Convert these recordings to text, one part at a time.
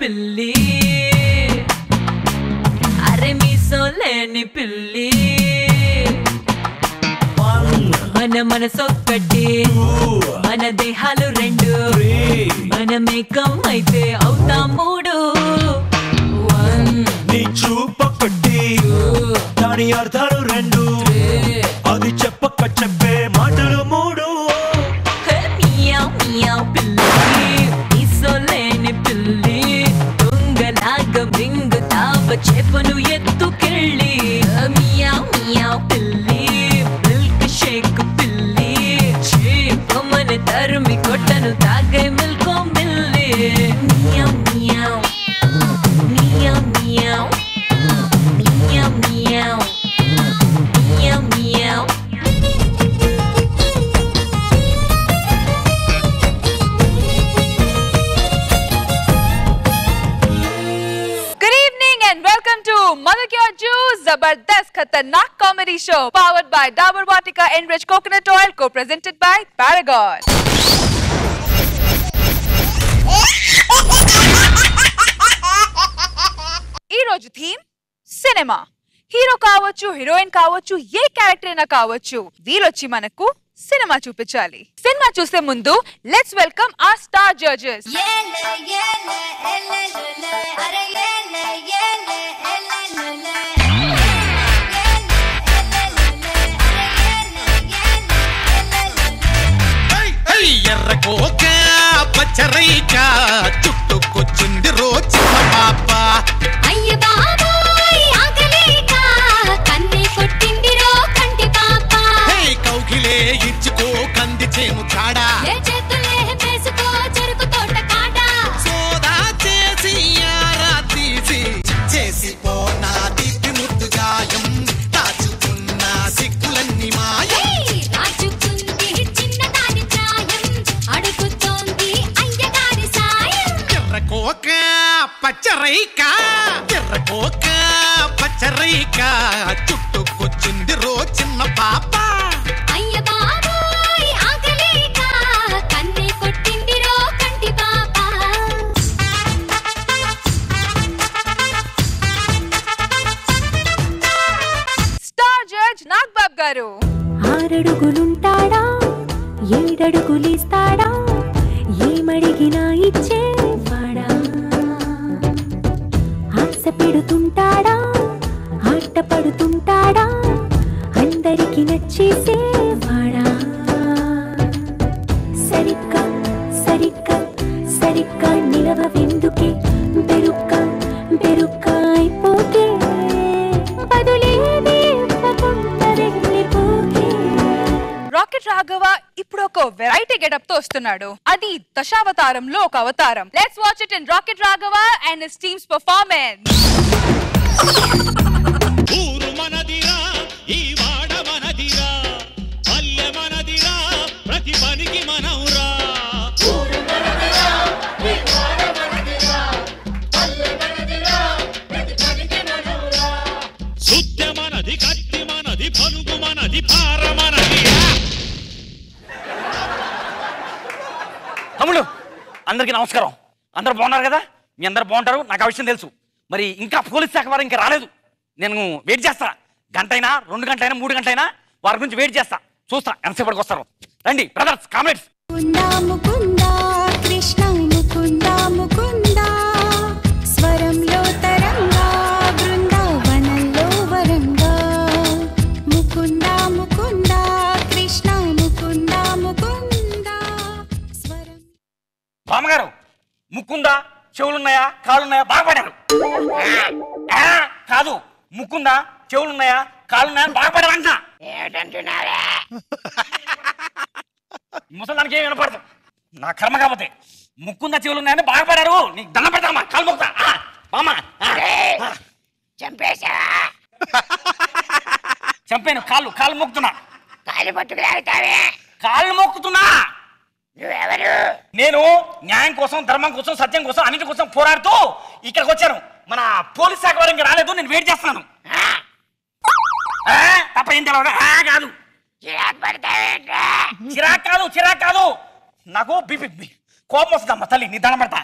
పిల్లి అరే మీసో లేని పిల్లి మన మనసొక్కటి మన దేహాలు రెండు మనమే కమ్మైతే అవుతా మూడు నీ చూపొక్కటి దాని అర్థాలు రెండు అది చెప్పక చెప్పే మాటలు మూడు చెప్పను ఎత్తు కెళ్ళి మియా మియా పిల్లి మిల్క్ షేక్ పిల్లి చేపమని తరిమి కొట్టను తాగే మిల్క్ మిల్లి మియా మియా మియా మియా మియా మియా మియా మియా जबरदस्त खतरनाक comedy show powered by Dabur Vatika enrich coconut oil को प्रेजेंटेड बाय पैरागॉन। ई रोज थीम सिनेमा हीरो कावचु हीरोइन कावचु ये कैरेक्टर ना कावचु वीलोची मनकु सिनेमा चूपिंचाली सिनेमा चूसे मुंदु लेट्स वेलकम आवर स्टार जजेस। ఎర్రకోక పచ్చరైక చుట్టుకొచ్చింది రోజు పాప అయ్య బాబాయ్ ఆగలేక కన్నే కొట్టింది రో కంటి పాప హే కౌకిలే ఇచ్చుకో కంది చేము కాడ ఏ చేతులే వేసుకో చెరుకు తోట కాడ సోదా చేసి యారా తీసి చేసి పోనా దీపి ముత్తు గాయం దాచుకున్న సిక్కులన్నీ మాయ పచ్చరైక చుట్టుకొచ్చింది రో చిన్న పాప అయ్య బాబాయ్ ఆగలేక కన్నే కొట్టింది రో కంటి పాప స్టార్ జడ్జ్ నాగబాబ్ గారు। ఆరడుగులుంటాడా ఏడడుగులిస్తాడా ఏమడిగినా ఇచ్చే పెడుతుంటాడా ఆట పడుతుంటాడా అందరికి నచ్చేసేవాడా సరిగ్గా సరిగ్గా సరిగ్గా నిలవవెందుకే బెరుక్క బెరుక్క అయిపోతే బదులేదే ఇవ్వకుండా వెళ్ళిపోతే రాకెట్ రాఘవ ఇప్పుడు ఒక వెరైటీ గెటప్ తో వస్తున్నాడు అది దశావతారంలో ఒక అవతారం let's watch it in rocket Raghava and his team's performance. ఊరు మనదిరా ఈ వాడ మనదిరా పల్లె మనదిరా ప్రతి పనికి మనౌరా ఊరు మనదిరా ఈ వాడ మనదిరా పల్లె మనదిరా ప్రతి పనికి మనౌరా సుత్య మనది కత్తి మనది పలుకు మనది పార మనదిరా। తమ్ముళ్ళు అందరికీ నమస్కారం అందరూ బాగున్నారు కదా మీ అందరూ బాగుంటారు నాకు ఆ విషయం తెలుసు మరి ఇంకా పోలీస్ శాఖ వారు ఇంకా రాలేదు నేను వెయిట్ చేస్తా గంటైనా 2 గంటలైనా 3 గంటలైనా వారి గురించి వెయిట్ చేస్తా చూస్తా ఎంతసేపటికి వస్తారు రండి బ్రదర్స్ కామ్రేడ్స్। ముకుందా ముకుందా కృష్ణ ముకుందా ముకుందా స్వరంలో తరంగా బృందావనంలో వరంగా ముకుందా ముకుందా కృష్ణ ముకుందా ముకుందా స్వరం బామ్మగారు ముకుందా చెవులున్నాయా కాళ్ళున్నాయా బాగుపడారు కాదు ముకుందా చెవులున్నాయా కాళ్ళున్నాయా బాగుపడాలంట ఏటంటున్నారా ముసలానికి ఏం వినపడదు నా కర్మ కాకపోతే ముకుందా చెవులున్నాయని బాగుపడారు నీకు దండం పెడతామా కాలు మొక్తా బామ్మ చంపేశా చంపాను కాళ్ళు మొక్కుతున్నా కాలు పట్టుకులాగుతావే కాళ్ళు మొక్కుతున్నా నువ్వెవరు నేను న్యాయం కోసం ధర్మం కోసం సత్యం కోసం అన్నింటి కోసం పోరాడుతూ ఇక్కడికి వచ్చాను మన పోలీస్ శాఖ వారు ఇంకా రాలేదు నేను వెయిట్ చేస్తున్నాను తప్ప ఏం తెలవదు కాదు చిరాకు కాదు నాకు కోపం వస్తుందమ్మా తల్లి నీ దండం పెడతా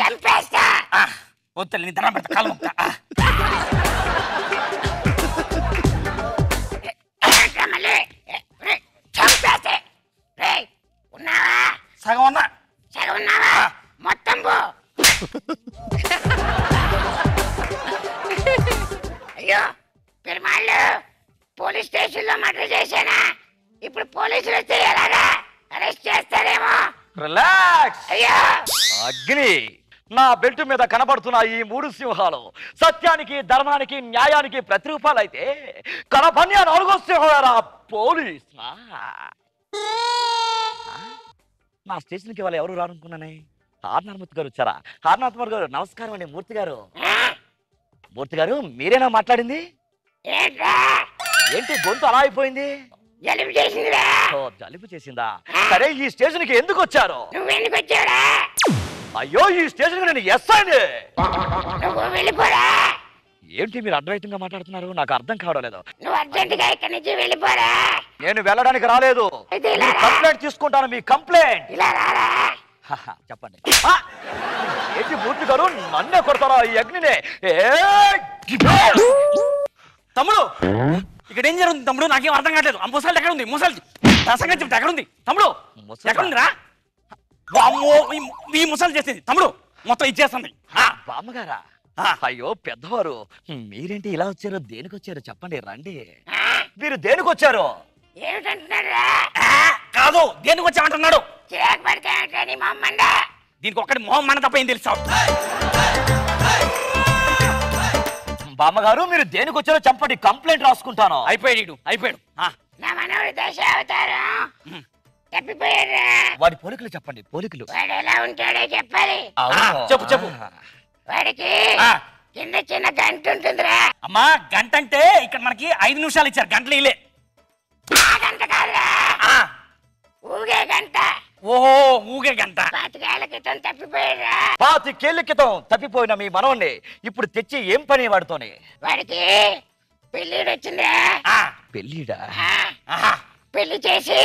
చంపేస్తా ఒత్తల్ని దరం పెడతా కాలు ముక్తా కమలే చంపేస్తా రే ఉన్నావా సగం ఉన్నావా మొత్తం పో అయ్యో పెరుమాళ్ళు పోలీస్ స్టేషన్ లో మర్డర్ చేశానా ఇప్పుడు పోలీసులు వచ్చి ఎలాగా అరెస్ట్ చేస్తారేమో రిలాక్స్ అయ్యా అగ్ని నా బెల్ట్ మీద కనబడుతున్న ఈ మూడు సింహాలు సత్యానికి ధర్మానికి న్యాయానికి ప్రతిరూపాలైతే కనపడిన నాలుగో సింహారా పోలీస్ నా స్టేషన్కి వాళ్ళు ఎవరు రానుకున్నానే హార్నాథ్ గారు వచ్చారా హార్నాథ్ గారు నమస్కారం అండి మూర్తి గారు మీరేనా మాట్లాడింది ఏంటి గొంతు అలా అయిపోయింది జలుబు చేసిందా సరే ఈ స్టేషన్కి ఎందుకు వచ్చారు అయ్యో ఈ స్టేషన్ నేను ఎస్ అండి ఏంటి మీరు అడ్వైతంగా మాట్లాడుతున్నారు నాకు అర్థం కావడం లేదు నేను వెళ్ళడానికి రాలేదు కంప్లైంట్ తీసుకుంటాను మీ కంప్లైంట్ చెప్పండి ఏంటి మూర్తి గారు నన్నే కొడతారా ఈ అగ్నినే తమ్ముడు ఇక్కడ ఏం జరుగుతుంది తమ్ముడు నాకేం అర్థం కావట్లేదు ఆ ముసలి ఎక్కడ ఉంది ముసలి రసంగా చెప్తే ఎక్కడ ఉంది తమ్ముడు ఎక్కడుందిరా మీ ముసలి చేసేది తమ్ముడు మొత్తం ఇచ్చేస్తుంది బామ్మగారా అయ్యో పెద్దవారు మీరేంటి ఇలా వచ్చారు దేనికి వచ్చారు చెప్పండి రండి మీరు దేనికి వచ్చారు కాదు దేనికి వచ్చామంటున్నాడు దీనికి ఒక్కటి మొహం మన తప్ప ఏం తెలుసా బామ్మగారు మీరు దేనికి వచ్చారో చెప్పండి కంప్లైంట్ రాసుకుంటాను అయిపోయాడు వాడి పోలికలు చెప్పండి పోలికలు ఎలా ఉంటాడో చెప్పాలి చెప్పు వాడికి చిన్న చిన్న గంట ఉంటుందిరా అమ్మా గంట అంటే ఇక్కడ మనకి 5 నిమిషాలు ఇచ్చారు గంటలు ఇలే గంట కాదురా ఊగే గంట ఓహో ఊగే గంట 25 ఏళ్ల క్రితం తప్పిపోయారా 25 ఏళ్ల క్రితం తప్పిపోయిన మీ మనవణ్ణి ఇప్పుడు తెచ్చి ఏం పని వాడుతోనే వాడికి పెళ్ళిడు వచ్చిందా పెళ్ళిడా పెళ్లి చేసి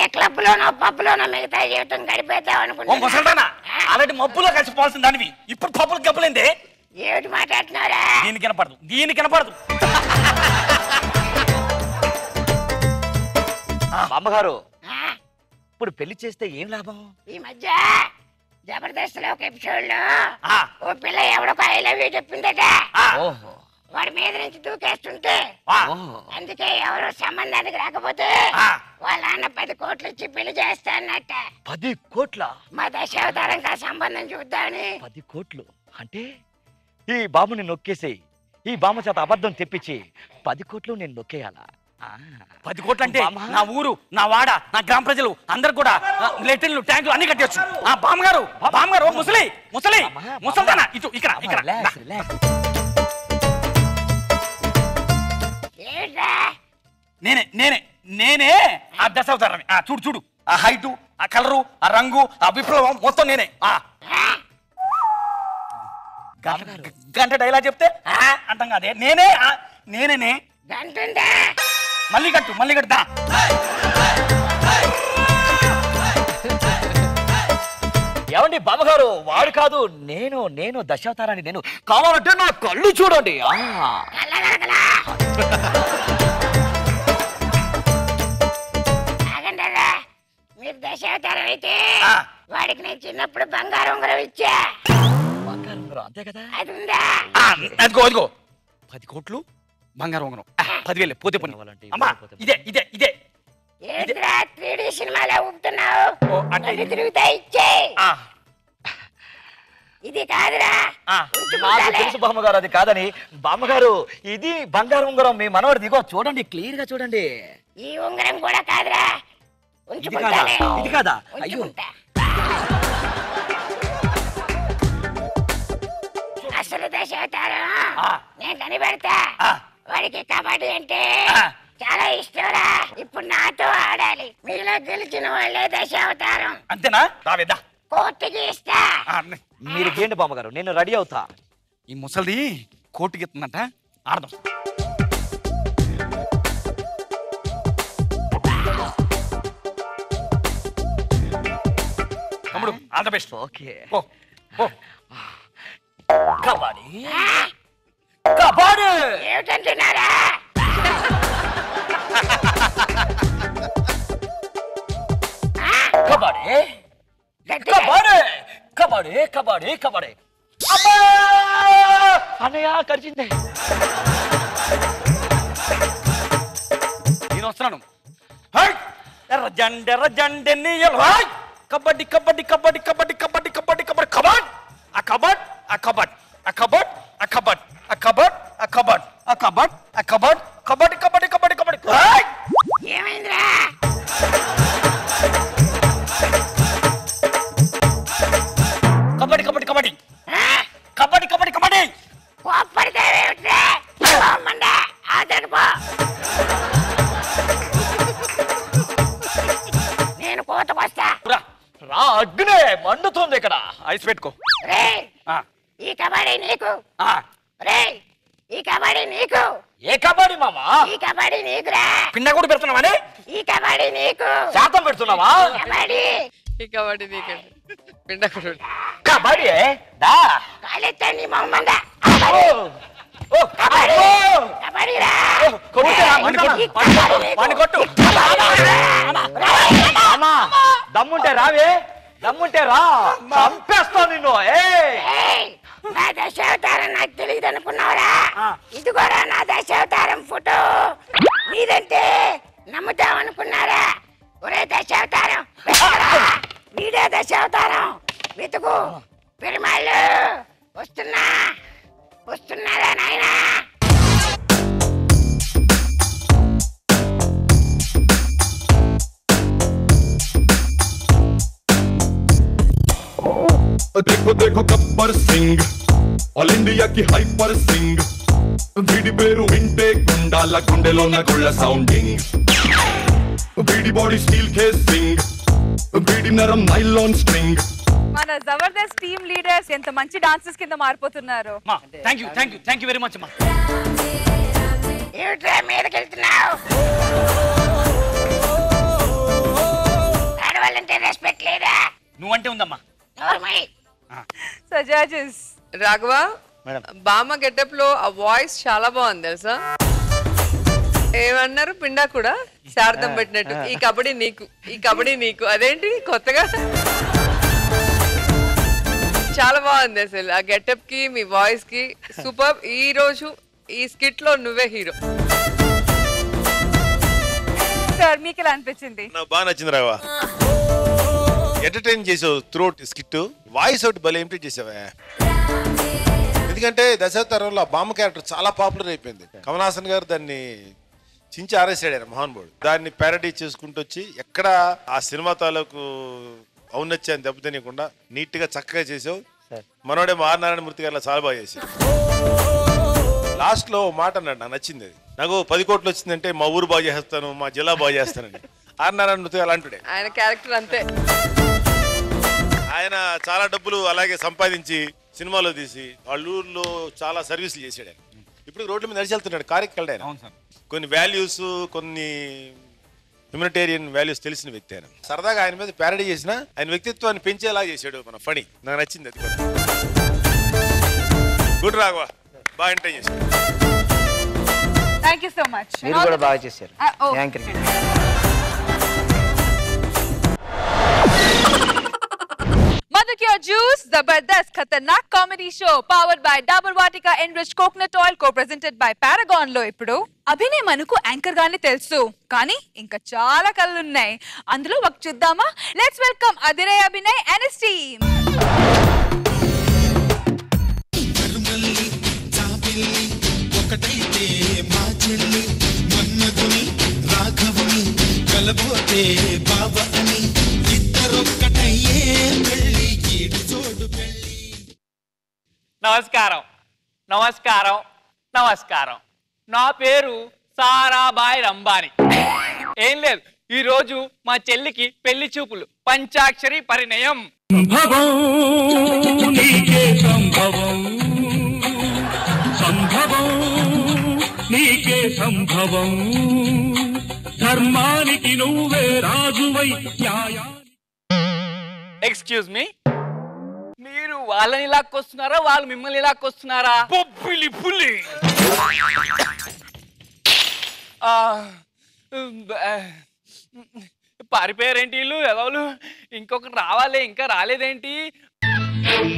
ఏ క్లబ్ లోనో పబ్ లోనో మిగతా జీవితం గడిపేద్దాం అనుకుంటున్నా అలాంటి మబ్బులో కలిసిపోవాల్సిన దానివి ఇప్పుడు పబ్బులు గబ్బులేందే ఏమిటి మాట్లాడుతున్నారా దీనికి కనపడదు అమ్మగారు ఇప్పుడు పెళ్లి చేస్తే ఏం లాభం ఈ మధ్య జబర్దస్త్ లో ఒక ఎపిసోడ్ లో ఓ పిల్ల ఎవడొక ఐ లవ్ యూ చెప్పిందట వాడి మీద నుంచి దూకేస్తుంటే అందుకే ఎవరో సంబంధానికి రాకపోతే వాళ్ళ నాన్న 10 కోట్లు ఇచ్చి పెళ్లి చేస్తా అన్నట్ట 10 కోట్ల మా దశావతారంగా సంబంధం చూద్దామని 10 కోట్లు అంటే ఈ బాబుని నొక్కేసేయి ఈ బామ్మ చేత అబద్ధం తెప్పించి 10 కోట్లు నేను నొక్కేయాలా 10 కోట్లు అంటే నా ఊరు నా వాడ నా గ్రామ ప్రజలు అందరు కూడా లెట్రిన్లు ట్యాంకులు అన్ని కట్టేయచ్చు ఆ బామ్మగారు ముసలిదానా ఇటు ఇక్కడ నేనే ఆ దశావతారాన్ని చూడు ఆ హైటు ఆ కలరు ఆ రంగు ఆ విప్లవం మొత్తం నేనే గంట డైలా చెప్తే అంటాం కాదే నేనే మళ్ళీ కట్టుదా ఏమండి బామ్మగారు వాడు కాదు నేను దశావతారాన్ని నేను కావాలంటే నా కళ్ళు చూడండి మీరు దశావతారం అయితే వాడికి నేను చిన్నప్పుడు బంగారు ఉంగరం ఇచ్చా బంగారు ఉంగరం అంతే కదా అది ఉందా అదిగో 10 కోట్లు బంగారు ఉంగరం 10,000 పోతే పని అమ్మా ఇదే ఏంట్రా 3D సినిమాలో ఉంటున్నావు అన్ని తిరుగుతా ఇచ్చే ఇది కాదురా నాకు తెలుసు బామ్మగారు అది కాదని బామ్మగారు ఇది బంగారు ఉంగరం మీ మనవడు దిగో చూడండి క్లియర్ గా చూడండి ఈ ఉంగరం కూడా కాదురా ఇది కాదా అయ్యో అసలు దశావతారం నేను కనిపెడతా వాడికి కబడ్డీ అంటే చాలా ఇష్టంరా ఇప్పుడు నాతో ఆడాలి మీలో గెలిచిన వాళ్ళే దశావతారం అంతేనా కోర్టుకి ఇస్తా మీరు గేండి బామ్మగారు నేను రెడీ అవుతా ఈ ముసలిది కోర్టుకి ఇస్తుందంట ఆడదాం All the best. Okay. Go. Go. Kabaddi. Kabaddi. You don't do that. Kabaddi. Kabaddi. Kabaddi. Kabaddi. Kabaddi. अबे अने यार कर जिंदे इनो सुनानु हाय रजंडे नी यल हाय कबड्डी कबड्डी कबड्डी कबड्डी कबड्डी कबड्डी कबड्डी कबड्डी आ कबड्डी आ कबड्डी आ कबड्डी आ कबड्डी आ कबड्डी आ कबड्डी आ कबड्डी आ कबड्डी कबड्डी कबड्डी कबड्डी कबड्डी हाय ये महेंद्र कबड्डी कबड्डी कबड्डी कबड्डी कबड्डी कबड्डी वापर दे रे उठे ओ मंडा आ देख पा నేను కోట వస్తా రా రా అగ్నే మండుతుంది ఇక్కడ ఐస్ పెట్టుకో రే ఆ ఈ కబడ్డీ నీకు ఆ రే ఈ కబడ్డీ నీకు ఏ కబడ్డీ మామ ఈ కబడ్డీ నీకురా పిన్న కొడు పెడుతున్నావనే ఈ కబడ్డీ నీకు శాతం పెడుతున్నావా కబడ్డీ ఈ కబడ్డీ నీకు पिंडा करो कबाड़ी है दा काले तेरी मामंदा ओ कबाड़ी रा कोटे रामंडा पानी कोटू मामा दम्मुंटे रावे दम्मुंटे रा संपेस्तो निनो ए मैं दशवतारन अक्तली दन पुनारा इधुगोरा ना दशवतारम फोटो नी दंते नमतावन पुनारा उरे दशवतारम नीडे दशावतारों मितको परिमाल उस्तुना रे नाइना देखो देखो गब्बर सिंह ऑल इंडिया की हाइपर सिंह बीडी बेरू इंटेक गुंडाला गुंडेलो ना गुल्ला साउंडिंग बीडी बॉडी स्टील के सिंह बीडी नरम नाइलॉन स्ट्रिंग మన జబర్దస్త్ టీమ్ లీడర్స్ ఎంత మంచి డాన్సర్స్ కింద మార్పోతున్నారు మా thank you thank you thank you very much మా ఏట్రా మీదకి వెళ్తున్నావ్ ఆడవాళ్ళంటే రెస్పెక్ట్ లేదా నువ్వంటే ఉందమ్మా normal so judges Raghava madam బామ గెటప్ లో ఆ వాయిస్ చాలా బాగుంది తెలుసా ఏమన్నారు పిండా కూడా శారదం పెట్టినట్టు ఈ కబడ్డీ నీకు అదేంటి కొత్తగా చాలా బాగుంది అసలు ఆ గెటప్ కి మీ వాయిస్ కి సూపర్ ఈ రోజు ఈ స్కిట్ లో నువ్వే హీరో సార్ మీకు ఎలా అనిపించింది నాకు బాగా నచ్చింది రావా ఎంటర్టైన్ చేసావు థ్రోట్ స్కిట్ వాయిస్ అవుట్ భలే ఎంప్టీ చేసావా ఎందుకంటే దశావతారంలో ఆ బామ్మ క్యారెక్టర్ చాలా పాపులర్ అయిపోయింది కమలాసన్ గారు దాన్ని చించి ఆరేసాడారు మహానుభావుడు దాన్ని ప్యారడీ చేసుకుంటూ వచ్చి ఎక్కడ ఆ సినిమా తాలూకు ఔన్నత్యాన్ని దెబ్బతీయకుండా నీట్గా చక్కగా చేసావు మనోడే నారాయణ మూర్తి గారు చాలా బాగా చేశారు లాస్ట్లో మాట అన్నాడు నాకు నచ్చింది అది నాకు 10 కోట్లు వచ్చిందంటే మా ఊరు బాగా చేస్తాను మా జిల్లా బాగా చేస్తానని నారాయణ మూర్తి గారు అంటుడే ఆయన క్యారెక్టర్ అంతే ఆయన చాలా డబ్బులు అలాగే సంపాదించి సినిమాలో తీసి వాళ్ళూరులో చాలా సర్వీసులు చేశాడు ఆయన ఇప్పుడు రోడ్ల మీద నడిచి వెళ్తున్నాడు కార్యకర్త ఆయన కొన్ని వాల్యూస్ కొన్ని హ్యూమనిటేరియన్ వాల్యూస్ తెలిసిన వ్యక్తి ఆయన సరదాగా ఆయన మీద ప్యారడీ చేసిన ఆయన వ్యక్తిత్వాన్ని పెంచేలా చేశాడు మన ఫణి నాకు నచ్చింది అది గుడ్ రాఘవ బాగా ఎంటర్టైన్ చేశారు థాంక్యూ సో మచ్ మీరు కూడా బాగా చేశారు thank you Madhukya Juice, Zabardast Khatarnak Comedy Show, powered by Dabur Vatika Enriched Coconut Oil, co-presented by Paragon Lo. Ippudu, Abhinay Manuku anchor gaane telusu, kaani inka chaala kallu unnai. Andulo ok chuddama. Let's welcome Adiray Abhinay and his team. Karumalli, Chapilli, Okataithe Maachelli, Mannaguni, Raghavuni, Kalabothe Baba ani, Ittarokatayye. నమస్కారం నమస్కారం నమస్కారం నా పేరు సారాబాయి రంబాని ఏం లేదు ఈ రోజు మా చెల్లికి పెళ్లి చూపులు పంచాక్షరి పరిణయం ఎక్స్క్యూజ్ మీ మీరు వాళ్ళని ఇలాకొస్తున్నారా వాళ్ళు మిమ్మల్ని ఇలాకొస్తున్నారా బొబ్బిలి పులి ఆ పారిపోయారేంటి వీళ్ళు ఎవరు ఇంకొకరు రావాలి ఇంకా రాలేదేంటి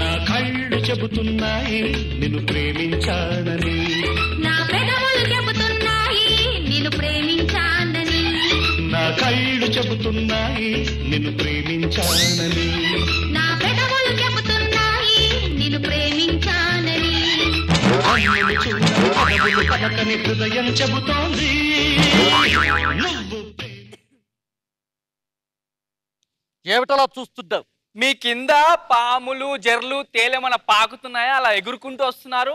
నా కళ్ళు చెబుతున్నాయి నిన్ను ప్రేమించానని నా పెదవులు చెబుతున్నాయి నిన్ను ప్రేమించానని నా కళ్ళు చెబుతున్నాయి నిన్ను ప్రేమించానని నా పెదవులు చెబుతున్నాయి నిన్ను ప్రేమించానని అన్నిని చూడని పదవులు పలకని హృదయం చెబుతోంది ఏమిటలా చూస్తున్నావు మీ కింద పాములు జర్లు తేలేమన పాకుతున్నాయా అలా ఎగురుకుంటూ వస్తున్నారు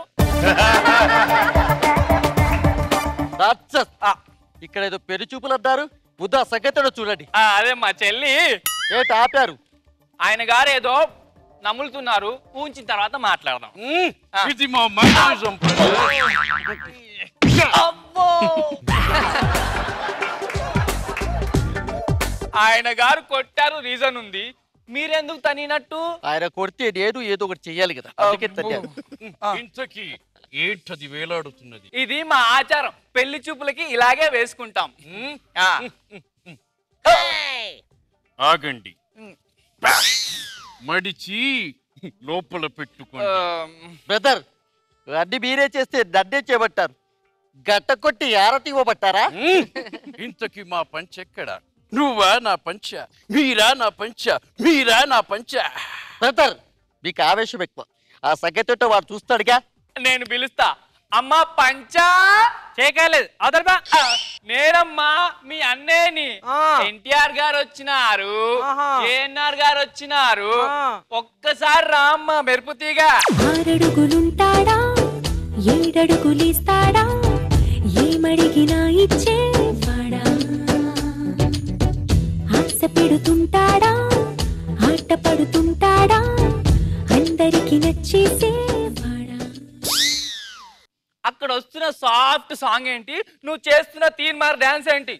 ఇక్కడ ఏదో పెరు చూపులు అద్దారు బుద్ధ సంగతడు చూడండి అదే మా చెల్లి ఏమిటి ఆపారు ఆయన గారు ఏదో నములుతున్నారు ఊంచిన తర్వాత మాట్లాడదాం ఆయన గారు కొట్టారు రీజన్ ఉంది మీరెందుకు తనినట్టు ఆయన కొడితే ఏదో ఏదో ఒకటి చెయ్యాలి కదా ఇంతకీ ఏంటది వేలాడుతున్నది ఇది మా ఆచారం పెళ్లి చూపులకి ఇలాగే వేసుకుంటాం ఆగండి మడిచి లోపల పెట్టుకోండి బ్రదర్ అన్ని మీరే చేస్తే దడ్డే చేయబట్టారు గట్ట కొట్టి ఆరతి ఇవ్వబట్టారా ఇంతకీ మా పంచెక్కడా నువ్వా నా పంచ మీరా నా పంచ మీరా నా పంచ బ్రదర్ మీకు ఆవేశం ఎక్కువ ఆ సంగతితో వాడు చూస్తాడుగా నేను పిలుస్తా అమ్మా పంచ చేయలేదు అదర్బా నేనమ్మా మీ అన్నేని ఎన్టీఆర్ గారు వచ్చినారు ఏఎన్ఆర్ గారు వచ్చినారు ఒక్కసారి రామ్మా మెరుపుతీగా ఆరడుగులుంటాడా ఏడడుగులిస్తాడా ఏమడిగినా ఇచ్చే పెడుతుంటాడా ఆట పడుతుంటాడా అందరికి నచ్చేసేవాడా అక్కడ వస్తున్న సాఫ్ట్ సాంగ్ ఏంటి నువ్వు చేస్తున్న తీన్ మార్ డాన్స్ ఏంటి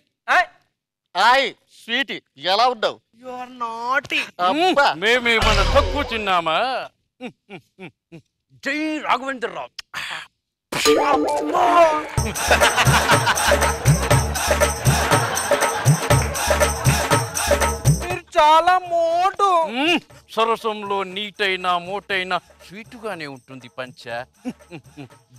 ఆయ్ స్వీటీ ఎలా ఉండవు యు ఆర్ నాటి అబ్బా మేమేమన్నా తక్కువ తిన్నామా జై రాఘవేంద్రరావు చాలా మోటు సరసంలో నీటైనా మోటైనా స్వీటుగానే ఉంటుంది పంచ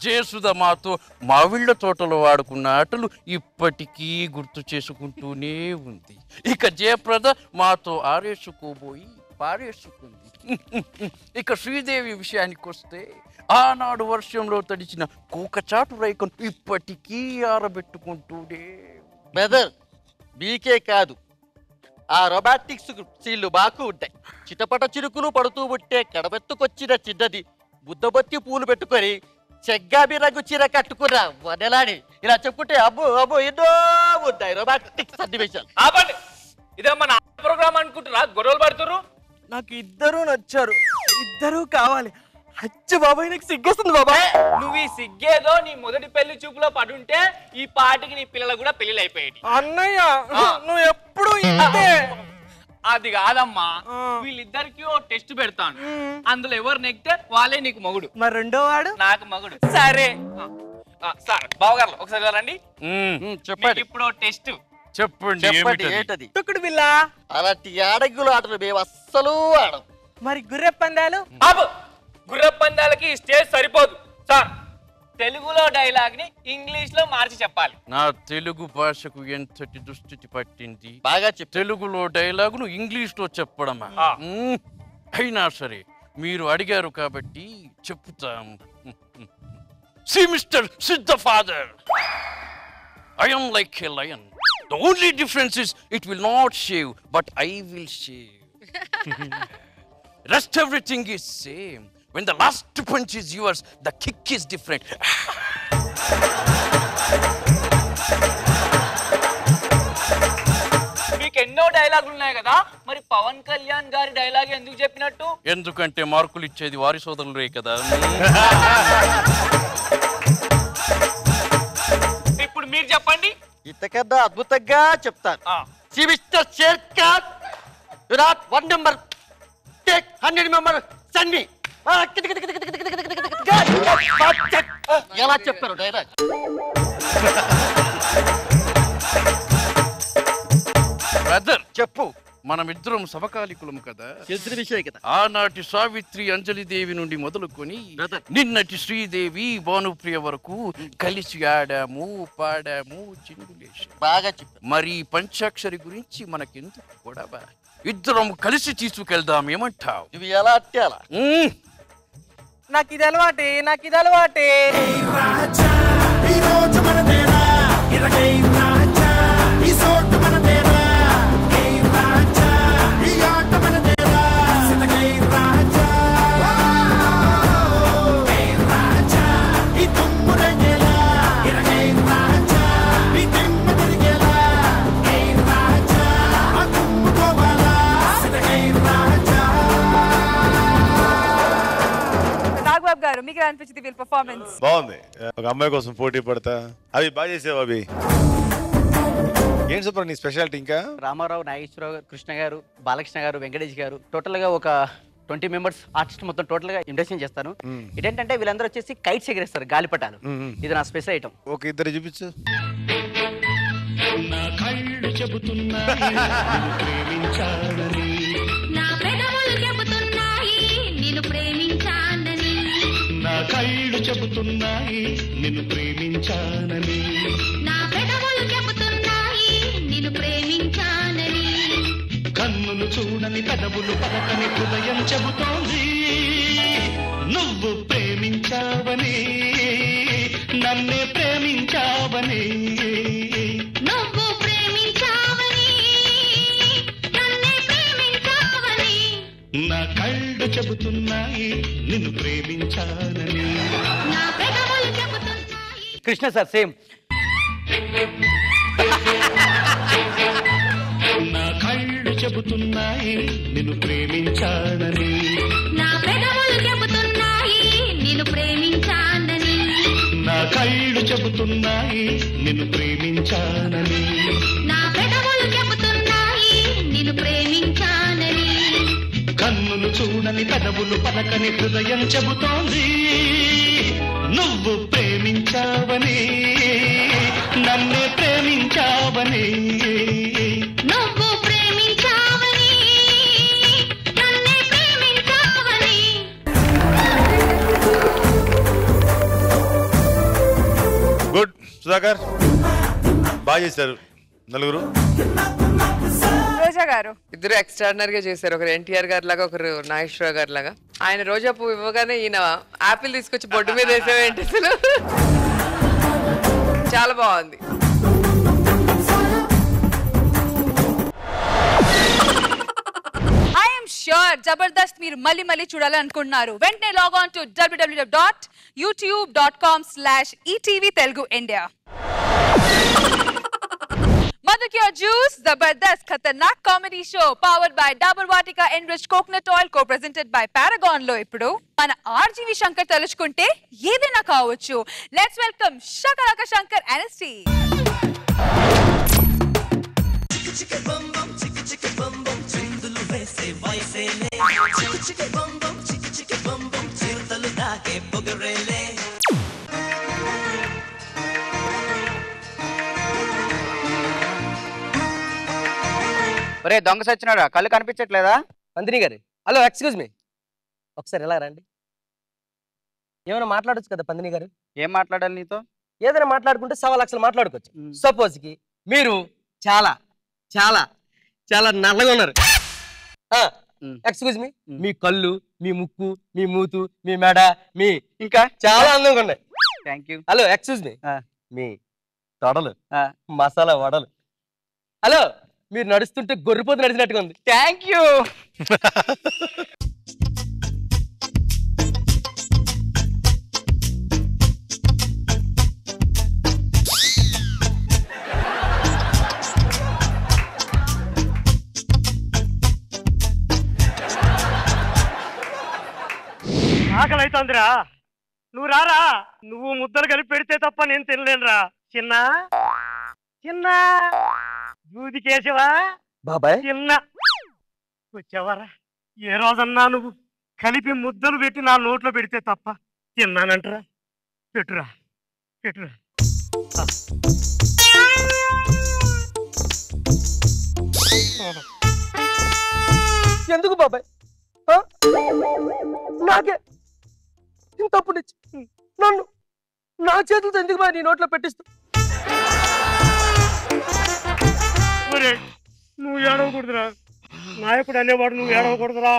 జేసుద మాతో మావిళ్ళ తోటలో వాడుకున్న ఆటలు ఇప్పటికీ గుర్తు చేసుకుంటూనే ఉంది ఇక జయప్రద మాతో ఆరేసుకోబోయి పారేసుకుంది ఇక శ్రీదేవి విషయానికి వస్తే ఆనాడు వర్షంలో తడిచిన కూకచాటు రైకను ఇప్పటికీ ఆరబెట్టుకుంటూనే బెదర్ మీకే కాదు ఆ రొమాంటిక్స్ సీన్లు బాకు ఉంటాయి చిటపట చిరుకులు పడుతూ ఉంటే కడబెత్తుకొచ్చిన చిన్నది బుద్ధబొత్తి పూలు పెట్టుకొని చెగ్గాబి రంగు చీర కట్టుకున్న వనలాని ఇలా చెప్పుకుంటే అబ్బో అబ్బో ఎన్నో ఉంటాయి రొమాంటిక్స్ సన్నివేశాలు ఆపండి ఇదే మన ప్రోగ్రామ్ అనుకుంటున్నా గొడవలు పడుతురు నాకు ఇద్దరు నచ్చారు ఇద్దరు కావాలి అచ్చ బాబాయ్ నాకు సిగ్గేస్తుంది బాబాయ్ నువ్వు ఈ సిగ్గేదో నీ మొదటి పెళ్లి చూపులో పడుంటే ఈ పాటికి నీ పిల్లలు కూడా పెళ్లి అయిపోయాయి అన్నయ్య నువ్వు ఎప్పుడు అది కాదమ్మా వీళ్ళిద్దరికి ఓ టెస్ట్ పెడతాను అందులో ఎవరు నెగ్గితే వాళ్ళే నీకు మగుడు మరి రెండో వాడు నాకు మగుడు సరే సార్ బావగారు ఒకసారి రండి చెప్పండి ఇప్పుడు టెస్ట్ చెప్పండి ఏంటది టుక్కుడు బిల్ల అలాంటి ఆడగులు ఆటలు మేము అస్సలు ఆడం మరి గుర్రె పందాలు గుర్ర పందాలకి స్టేజ్ సరిపోదు సార్ తెలుగులో డైలాగ్ ని ఇంగ్లీష్ లో మార్చి చెప్పాలి నా తెలుగు భాషకు ఎంతటి దుస్థితి పట్టింది బాగా తెలుగులో డైలాగ్ ను ఇంగ్లీష్ లో చెప్పడమా అయినా సరే మీరు అడిగారు కాబట్టి చెప్తాం see mister Siddha father I am like a lion the only difference is it will not shave but I will shave rest everything is same when the last punch is yours the kick is different మీకు ఎన్నో డైలాగులు ఉన్నాయి కదా మరి పవన్ కళ్యాణ్ గారి dialogue ఎందుకు చెప్పినట్టు ఎందుకంటే మార్కులు ఇచ్చేది వారి సోదరులే కదా ఇప్పుడు మీరు చెప్పండి ఇంతకన్నా అద్భుతంగా చెప్తాను C mister Sher Khan Virat 1 number take 100 number Sunny ఎలా చెప్పారు డైలాగ్? బ్రదర్ చెప్పు. మనమిద్దరం సమకాలికులం కదా, ఆనాటి సావిత్రి అంజలిదేవి నుండి మొదలుకొని నిన్నటి శ్రీదేవి భానుప్రియ వరకు కలిసి ఆడాము పాడాము చిందులేశాము. మరి పంచాక్షరి గురించి మనకెందుకు గొడవ? ఇద్దరం కలిసి తీసుకెళ్దాం, ఏమంటావు? నాకు ఇది అలవాటే, నాకు ఇది అలవాటే. మీకు అనిపించింది వీళ్ళ పర్ఫార్మెన్స్ బాగుంది. ఒక అమ్మాయి కోసం పోటీ పడతా, అవి బాగా చేసావు. అవి ఏం సూపర్ నీ స్పెషాలిటీ? ఇంకా రామారావు, నాగేశ్వరరావు, కృష్ణ గారు, బాలకృష్ణ గారు, వెంకటేష్ గారు, టోటల్ గా ఒక 20 మెంబర్స్ ఆర్టిస్ట్ మొత్తం టోటల్ గా ఇంప్రెషన్ చేస్తాను. ఇదేంటంటే వీళ్ళందరూ వచ్చేసి కైట్స్ ఎగిరేస్తారు, గాలిపటాలు. ఇది నా స్పెషల్ ఐటమ్. ఓకే, ఇద్దరు చూపించు. కళ్ళు చెబుతున్నాయి నిన్ను ప్రేమించానని, నా పెదవులు చెబుతున్నాయి నిన్ను ప్రేమించానని, కన్నులు చూడని పెదవులు పలకని హృదయం చెబుతోంది నువ్వు ప్రేమించావని, నన్నే ప్రేమించావని. నా కళ్ళు చెబుతున్నాయి నిన్ను ప్రేమించాలని. Krishna sir same. నా కళ్ళు చెబుతున్నాయి నిన్ను ప్రేమించాలని, నా పెదవులు చెబుతున్నాయి నిన్ను ప్రేమించాలని, నా కళ్ళు చెబుతున్నాయి నిన్ను ప్రేమించాలని, నా పెదవులు చెబుతున్నాయి నిన్ను ప్రేమించాలని, కన్నులు చూడని పెదవులు పలకని హృదయం చెబుతోంది నువ్వు ప్రేమించావని, నన్నే ప్రేమించావని, నువ్వు ప్రేమించావని, నన్నే ప్రేమించావని. గుడ్ సుధాకర్, బాగా చేశారు నలుగురు. రోజా గారు ఇద్దరు ఎక్స్ట్రాడినరీ గా చేశారు. ఒకరు ఎన్టీఆర్ గారు లాగా, ఒకరు నాగేశ్వరరావు గారు లాగా. ఆయన రోజా పువ్వు ఇవ్వగానే ఈయన ఆపిల్ తీసుకొచ్చి బొడ్డు మీద వేసేవేంటి అసలు? చాలా బాగుంది. ఐఎమ్ ష్యూర్ జబర్దస్త్ మీరు మళ్ళీ మళ్ళీ చూడాలని అనుకుంటున్నారు. వెంటనే log on to www.youtube.com/ETV Telugu India. Madhuk Your Juice, Zabardast Khatarnak Comedy Show, powered by Dabur Vatika Enriched Coconut Oil, co-presented by Paragon Lo. Ippudu mana RGV Shankar telusukunte yedaina kavachu. Let's welcome Shakalaka Shankar Anesti. Chicka bum bum chicka bum bum chindulu vese vaisene chicka bum bum chirtalu daake pogarele. ఒరే దొంగ సచ్చినాడా, కళ్ళు కనిపించట్లేదా? మంత్రి గారు hello, excuse మీ, ఒకసారి ఎలా రండి. ఏమైనా మాట్లాడొచ్చు కదా పందిని గారు? ఏం మాట్లాడాలి నీతో? ఏదైనా మాట్లాడుకుంటే 7 లక్షలు మాట్లాడుకోవచ్చు. సపోజ్కి మీరు చాలా చాలా చాలా నల్లగా ఉన్నారు. ఎక్స్క్యూజ్ మీ, మీ కళ్ళు, మీ ముక్కు, మీ మూతు, మీ మెడ, మీ ఇంకా చాలా అందంగా ఉన్నాయి. Thank you. Hello excuse me, మీ తొడలు మసాలా వడలు. హలో మీరు నడుస్తుంటే గొర్రెపోతు నడిచినట్టుగా ఉంది. Thank you. ఆకలి అవుతుందిరా, నువ్వు రారా. నువ్వు ముద్దలు కలిపి పెడితే తప్ప నేను తినలేనురా. చిన్న చిన్న దూదికేసావా బాబాయ్? చిన్న వచ్చావారా? ఏ రోజన్నా నువ్వు కలిపి ముద్దలు పెట్టి నా నోట్లో పెడితే తప్ప తిన్నానంటరా? పెట్టురా పెట్టురా. ఎందుకు బాబాయ్ నాకే ఇంతప్పుడు నన్ను నా చేతులతో ఎందుకు బాబాయ్ నీ నోట్లో పెట్టిస్తా? నువ్వు ఏడవకూడదురా నాయకుడు అనేవాడు, నువ్వు ఏడవకూడదురా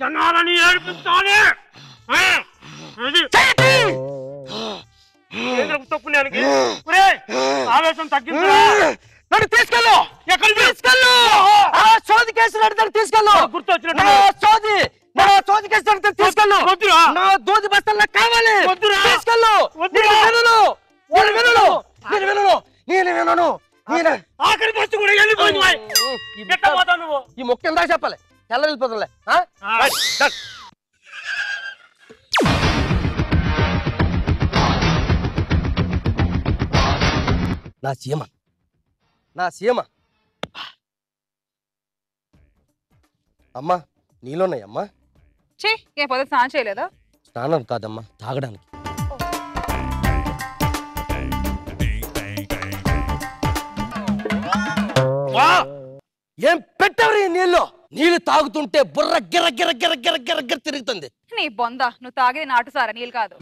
జనాలని ఏడిపిస్తానే. తప్పు ఆవేశం తగ్గిందిరా. తీసుకెళ్ళు తీసుకెళ్ళు సోది కేసు నడుతాను తీసుకెళ్ళు. గుర్తొచ్చినట్టు సోది సోది కేసు నడుతాను తీసుకెళ్ళు. నా దూది బస్తాలు నాకు కావాలి. తీసుకెళ్ళు. వినను నేను వినను నేను వినను నేను వినను. ఆఖరి బస్సు కూడా వెళ్ళిపోయింది. నువ్వు ఈ మొక్క ఎందా చెప్పాలి. తెల్ల వెళ్ళిపోతుందిలే. నా సీమ నా సీమ అమ్మా నీలోన్నాయమ్మా. పోతే స్నానం చేయలేదా? స్నానం కాదమ్మా తాగడానికి. ఏం పెట్టవరు ఈ నీళ్ళు? నీళ్ళు తాగుతుంటే బుర్ర గిర్ర గిర్ర గిర్ర గిర్ర గిర్ర గిర్ర తిరుగుతుంది. నీ బొందా నువ్వు తాగేది నాటుసారా నీళ్ళు కాదు.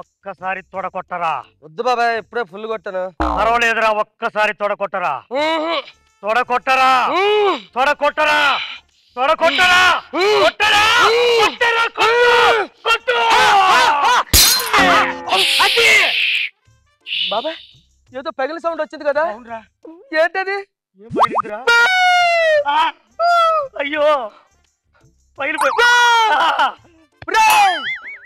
ఒక్కసారి తొడకొట్టరా. వద్దు బాబాయ్ ఇప్పుడే ఫుల్ కొట్టను. పర్వాలేదురా ఒక్కసారి తొడకొట్టరా. తొడకొట్టరా తొడకొట్టరా తొడకొట్టరా కొట్టరా కొట్టరా కొట్టు. బాబాయ్ ఏదో పగిల సౌండ్ వచ్చింది కదా? ఏంటది? అయ్యో పగిలిపోయి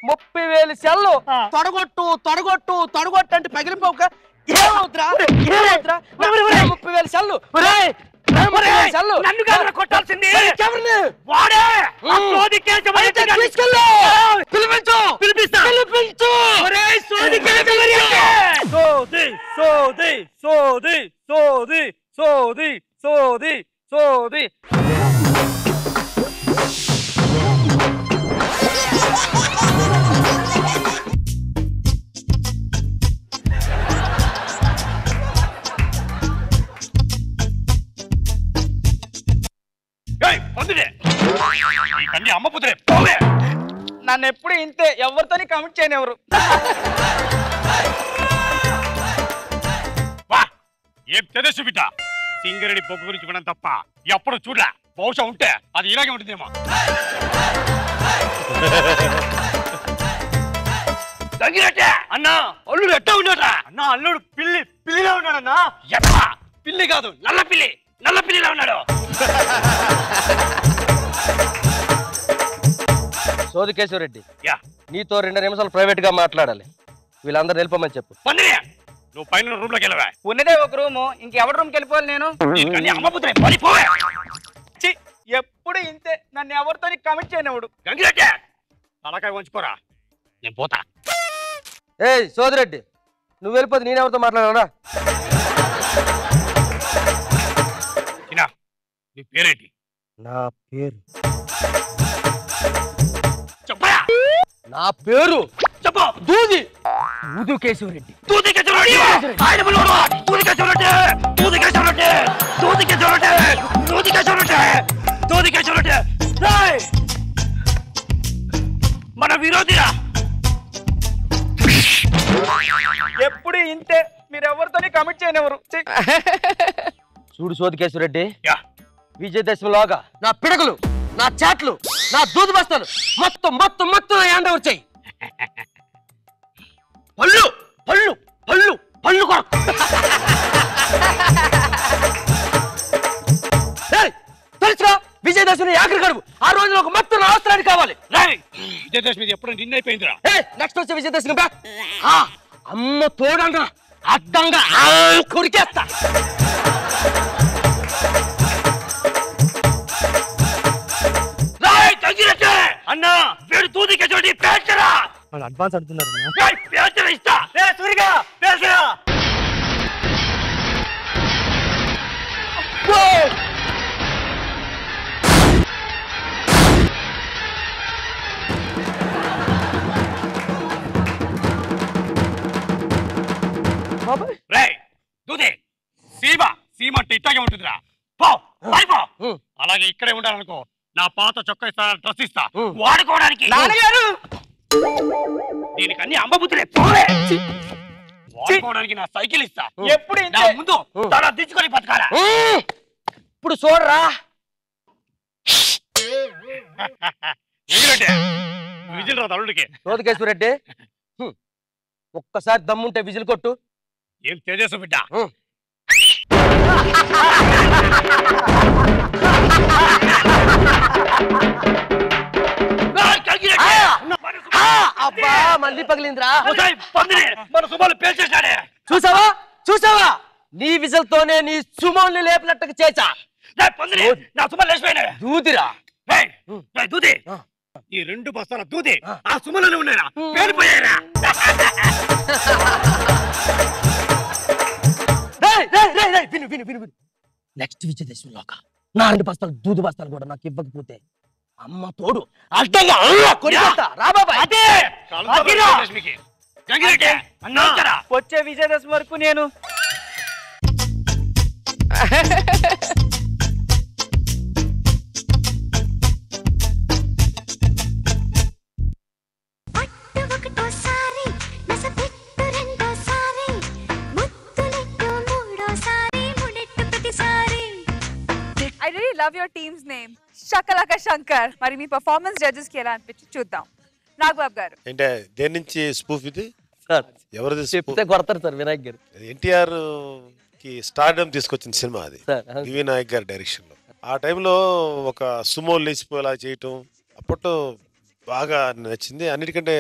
30,000 సెల్లు తొడగొట్టు తొడగొట్టు తొడగొట్టు అంటే పగిలిపోక ఏమవుతురా? 30,000 సెల్లు కొట్టాల్సింది. నన్ను ఎప్పుడు ఇంతే ఎవరితో కమిట్ చేయని ఎవరు. సింగరేణి బొగ్గు గురించి మనం తప్ప ఎప్పుడు చూడలే. బహుశా ఉంటే అది ఇలాగే ఉంటుందేమో. అన్నా అల్లుడు ఎట్టా ఉన్నాడా? అన్నా అల్లుడు పిల్లి పిల్లిలా ఉన్నాడన్నా. ఎట్లా పిల్లి కాదు నల్ల పిల్లి, నల్ల పిల్లిలా ఉన్నాడు. సోది కేశవరెడ్డి నీతో 2 నిమిషాలు ప్రైవేట్ గా మాట్లాడాలి. వీళ్ళందరూ వెళ్ళిపోమని చెప్పు. నువ్వు పైన రూమ్ లోకి వెళ్ళవా? ఉన్నదే ఒక రూము, ఇంకెవరి రూమ్కి వెళ్ళిపోవాలి నేను? ఎప్పుడు ఇంతే నన్ను ఎవరితో కమిట్ చేయనివాడు. అలాగే ఉంచుకోరా నేను పోతా. ఏ సోదిరెడ్డి నువ్వు వెళ్ళిపోతే నేనెవరితో మాట్లాడాలా? నీ పేరేంటి? నా పేరు నా పేరు దూది దూది కేశవరెడ్డి. దూది కేశవరెడ్డి ఆయన బలవరా. దూది కేశవరెడ్డి దూది కేశవరెడ్డి దూది కేశవరెడ్డి దూది కేశవరెడ్డి దూది కేశవరెడ్డి రేయ్ మన విరోధిరా. ఎప్పుడు ఇంతే మీరు ఎవరితోని కమిట్ చేయనివ్వరు. చూడు సోది కేశవరెడ్డి విజయదశమిలాగా నా పిడకలు నా చాట్లు నా దూది బస్తాలు మొత్తం మొత్తం మొత్తం ఎండ వచ్చాయి. పళ్ళు పళ్ళు పళ్ళు పళ్ళు కొరకు తెలుసురా. విజయదశమి ఆఖరి గడువు. ఆ రోజు ఒక మొత్తం నా అవసరానికి కావాలి. విజయదశమి ఎప్పుడైనా నిన్న అయిపోయిందిరా. నెక్స్ట్ వచ్చే విజయదశమి బా అమ్మ తోడంగా అడ్డంగా కొరికేస్తా. అన్నా వీడు దూది కేశవరెడ్డి పేల్చరా. అడ్వాన్స్ అడుగుతున్నారు. అలాగే ఇక్కడే ఉండాలనుకో నా పాత చొక్కా ఇస్తా డ్రెస్ ఇస్తా వాడుకోవడానికి నాన్నగారు దీనికి అన్ని అంబ బుతులే పోవే వాడుకోవడానికి నా సైకిల్ ఇస్తా ఎప్పుడు నా ముందు తల దించుకొని పట్టుకోరా ఇప్పుడు చూడరా విజిలెట్ విజిల్ రా తలుడికి రోదకేశ్వర రెడ్డి ఒక్కసారి దమ్ముంటే విజిల్ కొట్టు ఏం తేజసు బిడ్డ మళ్ళీ పగిలిందిరా మన సుమోలు పేల్చేశాడే చూసావా చూసావా నీ విజల్ తోనే నీ సుమోల్ని లేపినట్టుగా చేశా దూదిరా దూది ఈ రెండు బస్తాల దూది ఆ సుమోలు ఉన్నారా పేలిపోయారా విను విను విను విను నెక్స్ట్ విజయదశమిలోక నా రెండు బస్తాలు దూది బస్తాలు కూడా నాకు ఇవ్వకపోతే అమ్మ తోడు అడ్డంగా వచ్చే విజయదశమి వరకు నేను love your team's name shakalaka shankar mari me performance judges ki elan pitch chuddam nagbabu garu ente den nunchi spoof idi sir evaradi chepte kortar sir vinayak garu ntr ki stardom teeskochina cinema adi vinayak garu direction lo aa time lo oka sumo leesipola cheyatam appoto baga nachindi annitikante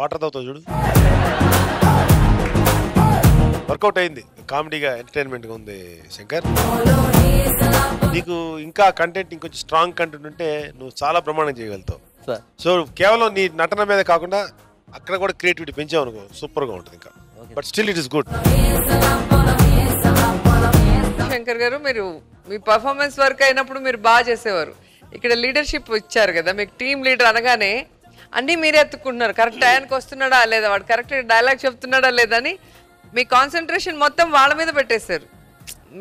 water thavutha chudu work out అయింది కామెడీగా ఎంటర్టైన్మెంట్గా ఉంది శంకర్ నీకు ఇంకా content ఇంకొంచెం strong content ఉంటే నువ్వు చాలా ప్రమాణం చేయగలుగుతావు సో కేవలం నీ నటన మీద కాకుండా అక్కడ కూడా క్రియేటివిటీ పెంచావు అనుకో సూపర్గా ఉంటుంది ఇంకా but still it is good Shankar గారు మీరు మీ పర్ఫార్మెన్స్ వర్క్ అయినప్పుడు మీరు బాగా చేసేవారు ఇక్కడ లీడర్షిప్ ఇచ్చారు కదా మీకు టీమ్ లీడర్ అనగానే అన్నీ మీరే ఎత్తుకుంటున్నారు కరెక్ట్ టైంకి వస్తున్నాడా లేదా వాడు కరెక్ట్ డైలాగ్ చెప్తున్నాడా లేదని మీ కాన్సన్ట్రేషన్ మొత్తం వాళ్ళ మీద పెట్టేశారు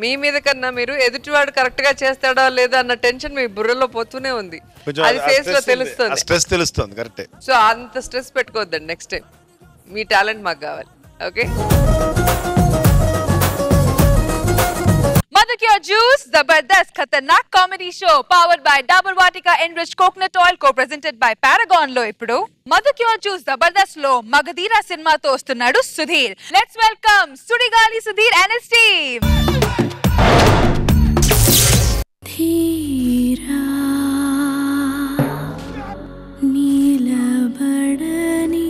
మీ మీద కన్నా మీరు ఎదుటివాడు కరెక్ట్ గా చేస్తాడా లేదా అన్న టెన్షన్ మీ బుర్రలో పోతూనే ఉంది అది ఫేస్ లో తెలుస్తుంది స్ట్రెస్ తెలుస్తుంది కరెక్టే సో అంత స్ట్రెస్ పెట్టుకోవద్దండి నెక్స్ట్ టైం మీ టాలెంట్ మాకు కావాలి okay Mother Cure Juice Jabardasth Khatarnak Comedy Show powered by Dabur Vatika Enriched Coconut Oil co-presented by Paragon lo ippudu Mother Cure Juice Jabardasth lo Magadhira cinema tho ostunnadu Sudheer Let's welcome Sudigaali Sudheer and his team Dhira Neelabadani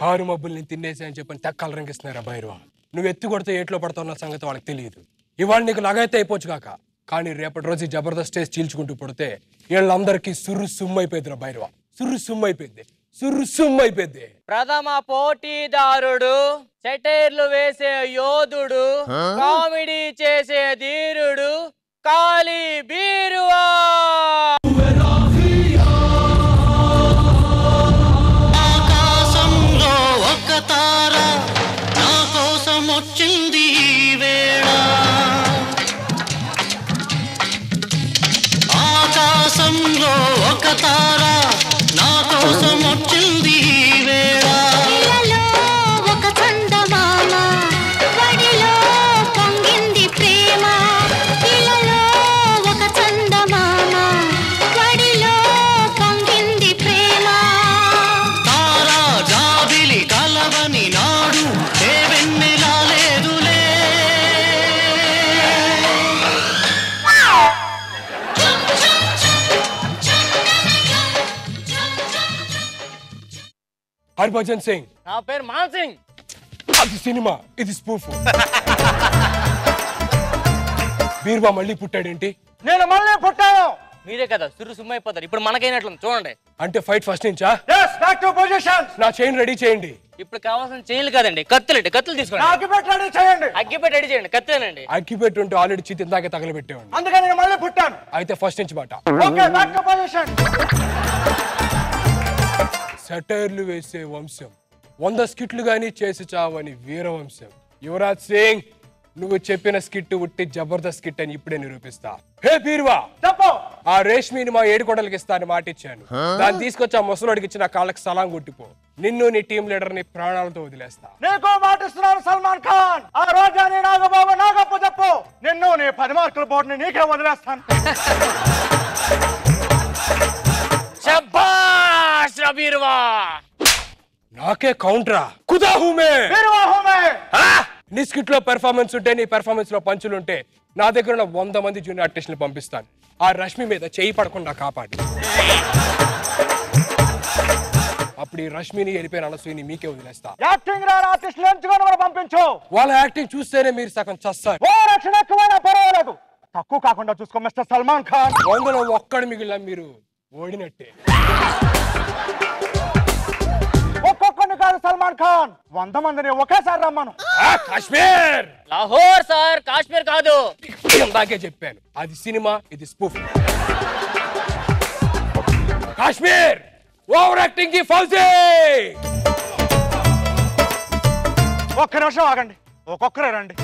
కారు మబ్బుల్ని తినేసా అని చెప్పని తక్కువ రంగిస్తున్నారా భైరవ నువ్వు ఎత్తు కొడితే ఏట్లో పడతావు సంగతి వాళ్ళకి తెలియదు ఇవాళ నీకు లగైతే అయిపోవచ్చు కాక కానీ రేపటి రోజు జబర్దస్త్ స్టేజ్ చీల్చుకుంటూ పడితే వీళ్ళందరికీ సుర్రు సుమ్మ అయిపోయింది రా భైరవ సుర్రు సుమ్మ అయిపోయింది సుర్రు సుమ్మ అయిపోయింది ప్రథమ పోటీదారుడు సెటైర్లు వేసే యోధుడు కామెడీ చేసే ధీరుడు కాళీ బీరువా హర్భజన్ సింగ్ నా పేరు మాన్ సింగ్ అది సినిమా ఇది స్పూఫ్ బీర్బా మళ్ళీ పుట్టాడేంటి నేను మళ్ళీ పుట్టాను మీరే కదా సిర్రు సుమ్మ అయిపోతారు ఇప్పుడు మనకైనట్లుంది చూడండి అంటే ఫైట్ ఫస్ట్ నుంచా yes back to position నా చైన్ రెడీ చేయండి ఇప్పుడు కావాల్సిన చైన్లు కాదండి కత్తులండి కత్తులు తీసుకోండి అగ్గిపెట్టు రెడీ చేయండి అగ్గిపెట్టు రెడీ చేయండి కత్తులేనండి అగ్గిపెట్టు ఉంటే ఆల్రెడీ చీతి ఇందాక తగలబెట్టేవాడు అందుకని నేను మళ్ళీ పుట్టాను అయితే ఫస్ట్ నుంచి బాట ఓకే back to position సెటైర్లు వేసే వంశం 100 స్కిట్లు గాని చేసి చావని వీర వంశం యువరాజ్ సింగ్ నువ్వు చెప్పిన స్కిట్ ఉట్టి జబర్దస్త్ స్కిట్ అని ఇప్పుడే నిరూపిస్తా హే బీర్వా తప్పు ఆ రేష్మిని మా ఏడుకొండలకి ఇస్తాను మాట ఇచ్చాను దాన్ని తీసుకొచ్చి ఆ ముసలోడికి ఇచ్చి నా కాళ్ళకి సలాం కొట్టిపో నిన్ను నీ టీమ్ లీడర్ ని ప్రాణాలతో వదిలేస్తా నీకో మాట ఇస్తున్నాను సల్మాన్ ఖాన్ ఆ రోజా నీ నాగబాబు నాగప్ప చెప్పు నిన్ను నీ 10 మార్కుల బోర్డుని నీకే వదిలేస్తాను శభాష్ రబీర్వా నాకే కౌంటరా ఖుదా హూ మే బీర్వా హూ మే హా నీ స్కిట్ లో పెర్ఫార్మెన్స్ ఉంటే నీ పెర్ఫార్మెన్స్ లో పంచులు ఉంటే నా దగ్గర ఉన్న 100 మంది జూనియర్ ఆర్టిస్టులు పంపిస్తాను ఆ రష్మి మీద చేయి పడకుండా కాపాడు అప్పుడు ఈ రష్మిని ఎలిపోయిన అనసూయని మీకే వదిలేస్తా యాక్టింగ్ రా ఆర్టిస్టులు ఎంచుకొని మరి పంపించు వాళ్ళ యాక్టింగ్ చూస్తేనే మీరు సగం చస్తారు ఓ రక్షణ ఎక్కువైనా పర్వాలేదు తక్కువ కాకుండా చూసుకో మిస్టర్ సల్మాన్ ఖాన్ వందలో ఒక్కడు మిగిలిన మీరు ఓడినట్టే सलमान खान वंदा मंदिर ఒకేసారి రమ్మను కాశ్మీర్ లాహోర్ సార్ కాశ్మీర్ కాదు ఇందాకే చెప్పాను అది సినిమా ఇది స్పూఫ్ కాశ్మీర్ ఓవర్ యాక్టింగ్ కి ఫౌజీ ఒక్క నిమిషం ఆగండి ఒక్కొక్కరే రండి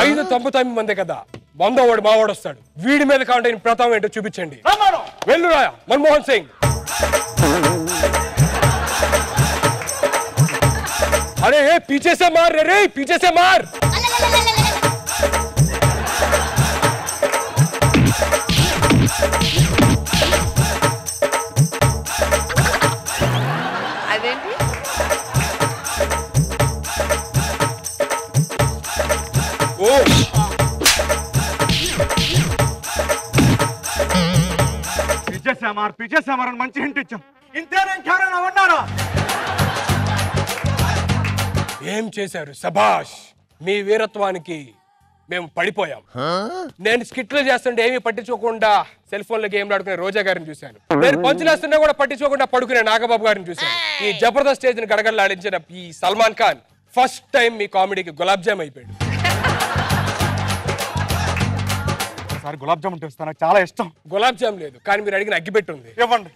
ఐదు తొంభై తొమ్మిది మంది కదా వందోవాడు మావాడు వస్తాడు వీడి మీద కాంటే ప్రతాపం ఏంటో చూపించండి వెళ్ళు రాయా మన్మోహన్ సింగ్ అరే పీచేసే మార్ రే పీచేసే మార్ పిచ్చేసామారని మంచి హింట్ ఇచ్చాం ఇంతేనా ఇంకెవరైనా ఉన్నారా ఏం చేశారు సభాష్ మీ వీరత్వానికి మేము పడిపోయాం నేను స్కిట్లు చేస్తుంటే ఏమీ పట్టించుకోకుండా సెల్ ఫోన్ లో గేమ్లు ఆడుకునే రోజా గారిని చూశాను నేను పంచులేస్తున్నా కూడా పట్టించుకోకుండా పడుకునే నాగబాబు గారిని చూశాను ఈ జబర్దస్త్ స్టేజ్ ని గడగడలాడించిన ఈ సల్మాన్ ఖాన్ ఫస్ట్ టైం మీ కామెడీకి గులాబ్ జామ్ అయిపోయాడు సార్ గులాబ్ జామ్ తెస్తాను చాలా ఇష్టం గులాబ్ జామ్ లేదు కానీ మీరు అడిగిన అగ్గిపెట్టు ఉంది ఇవ్వండి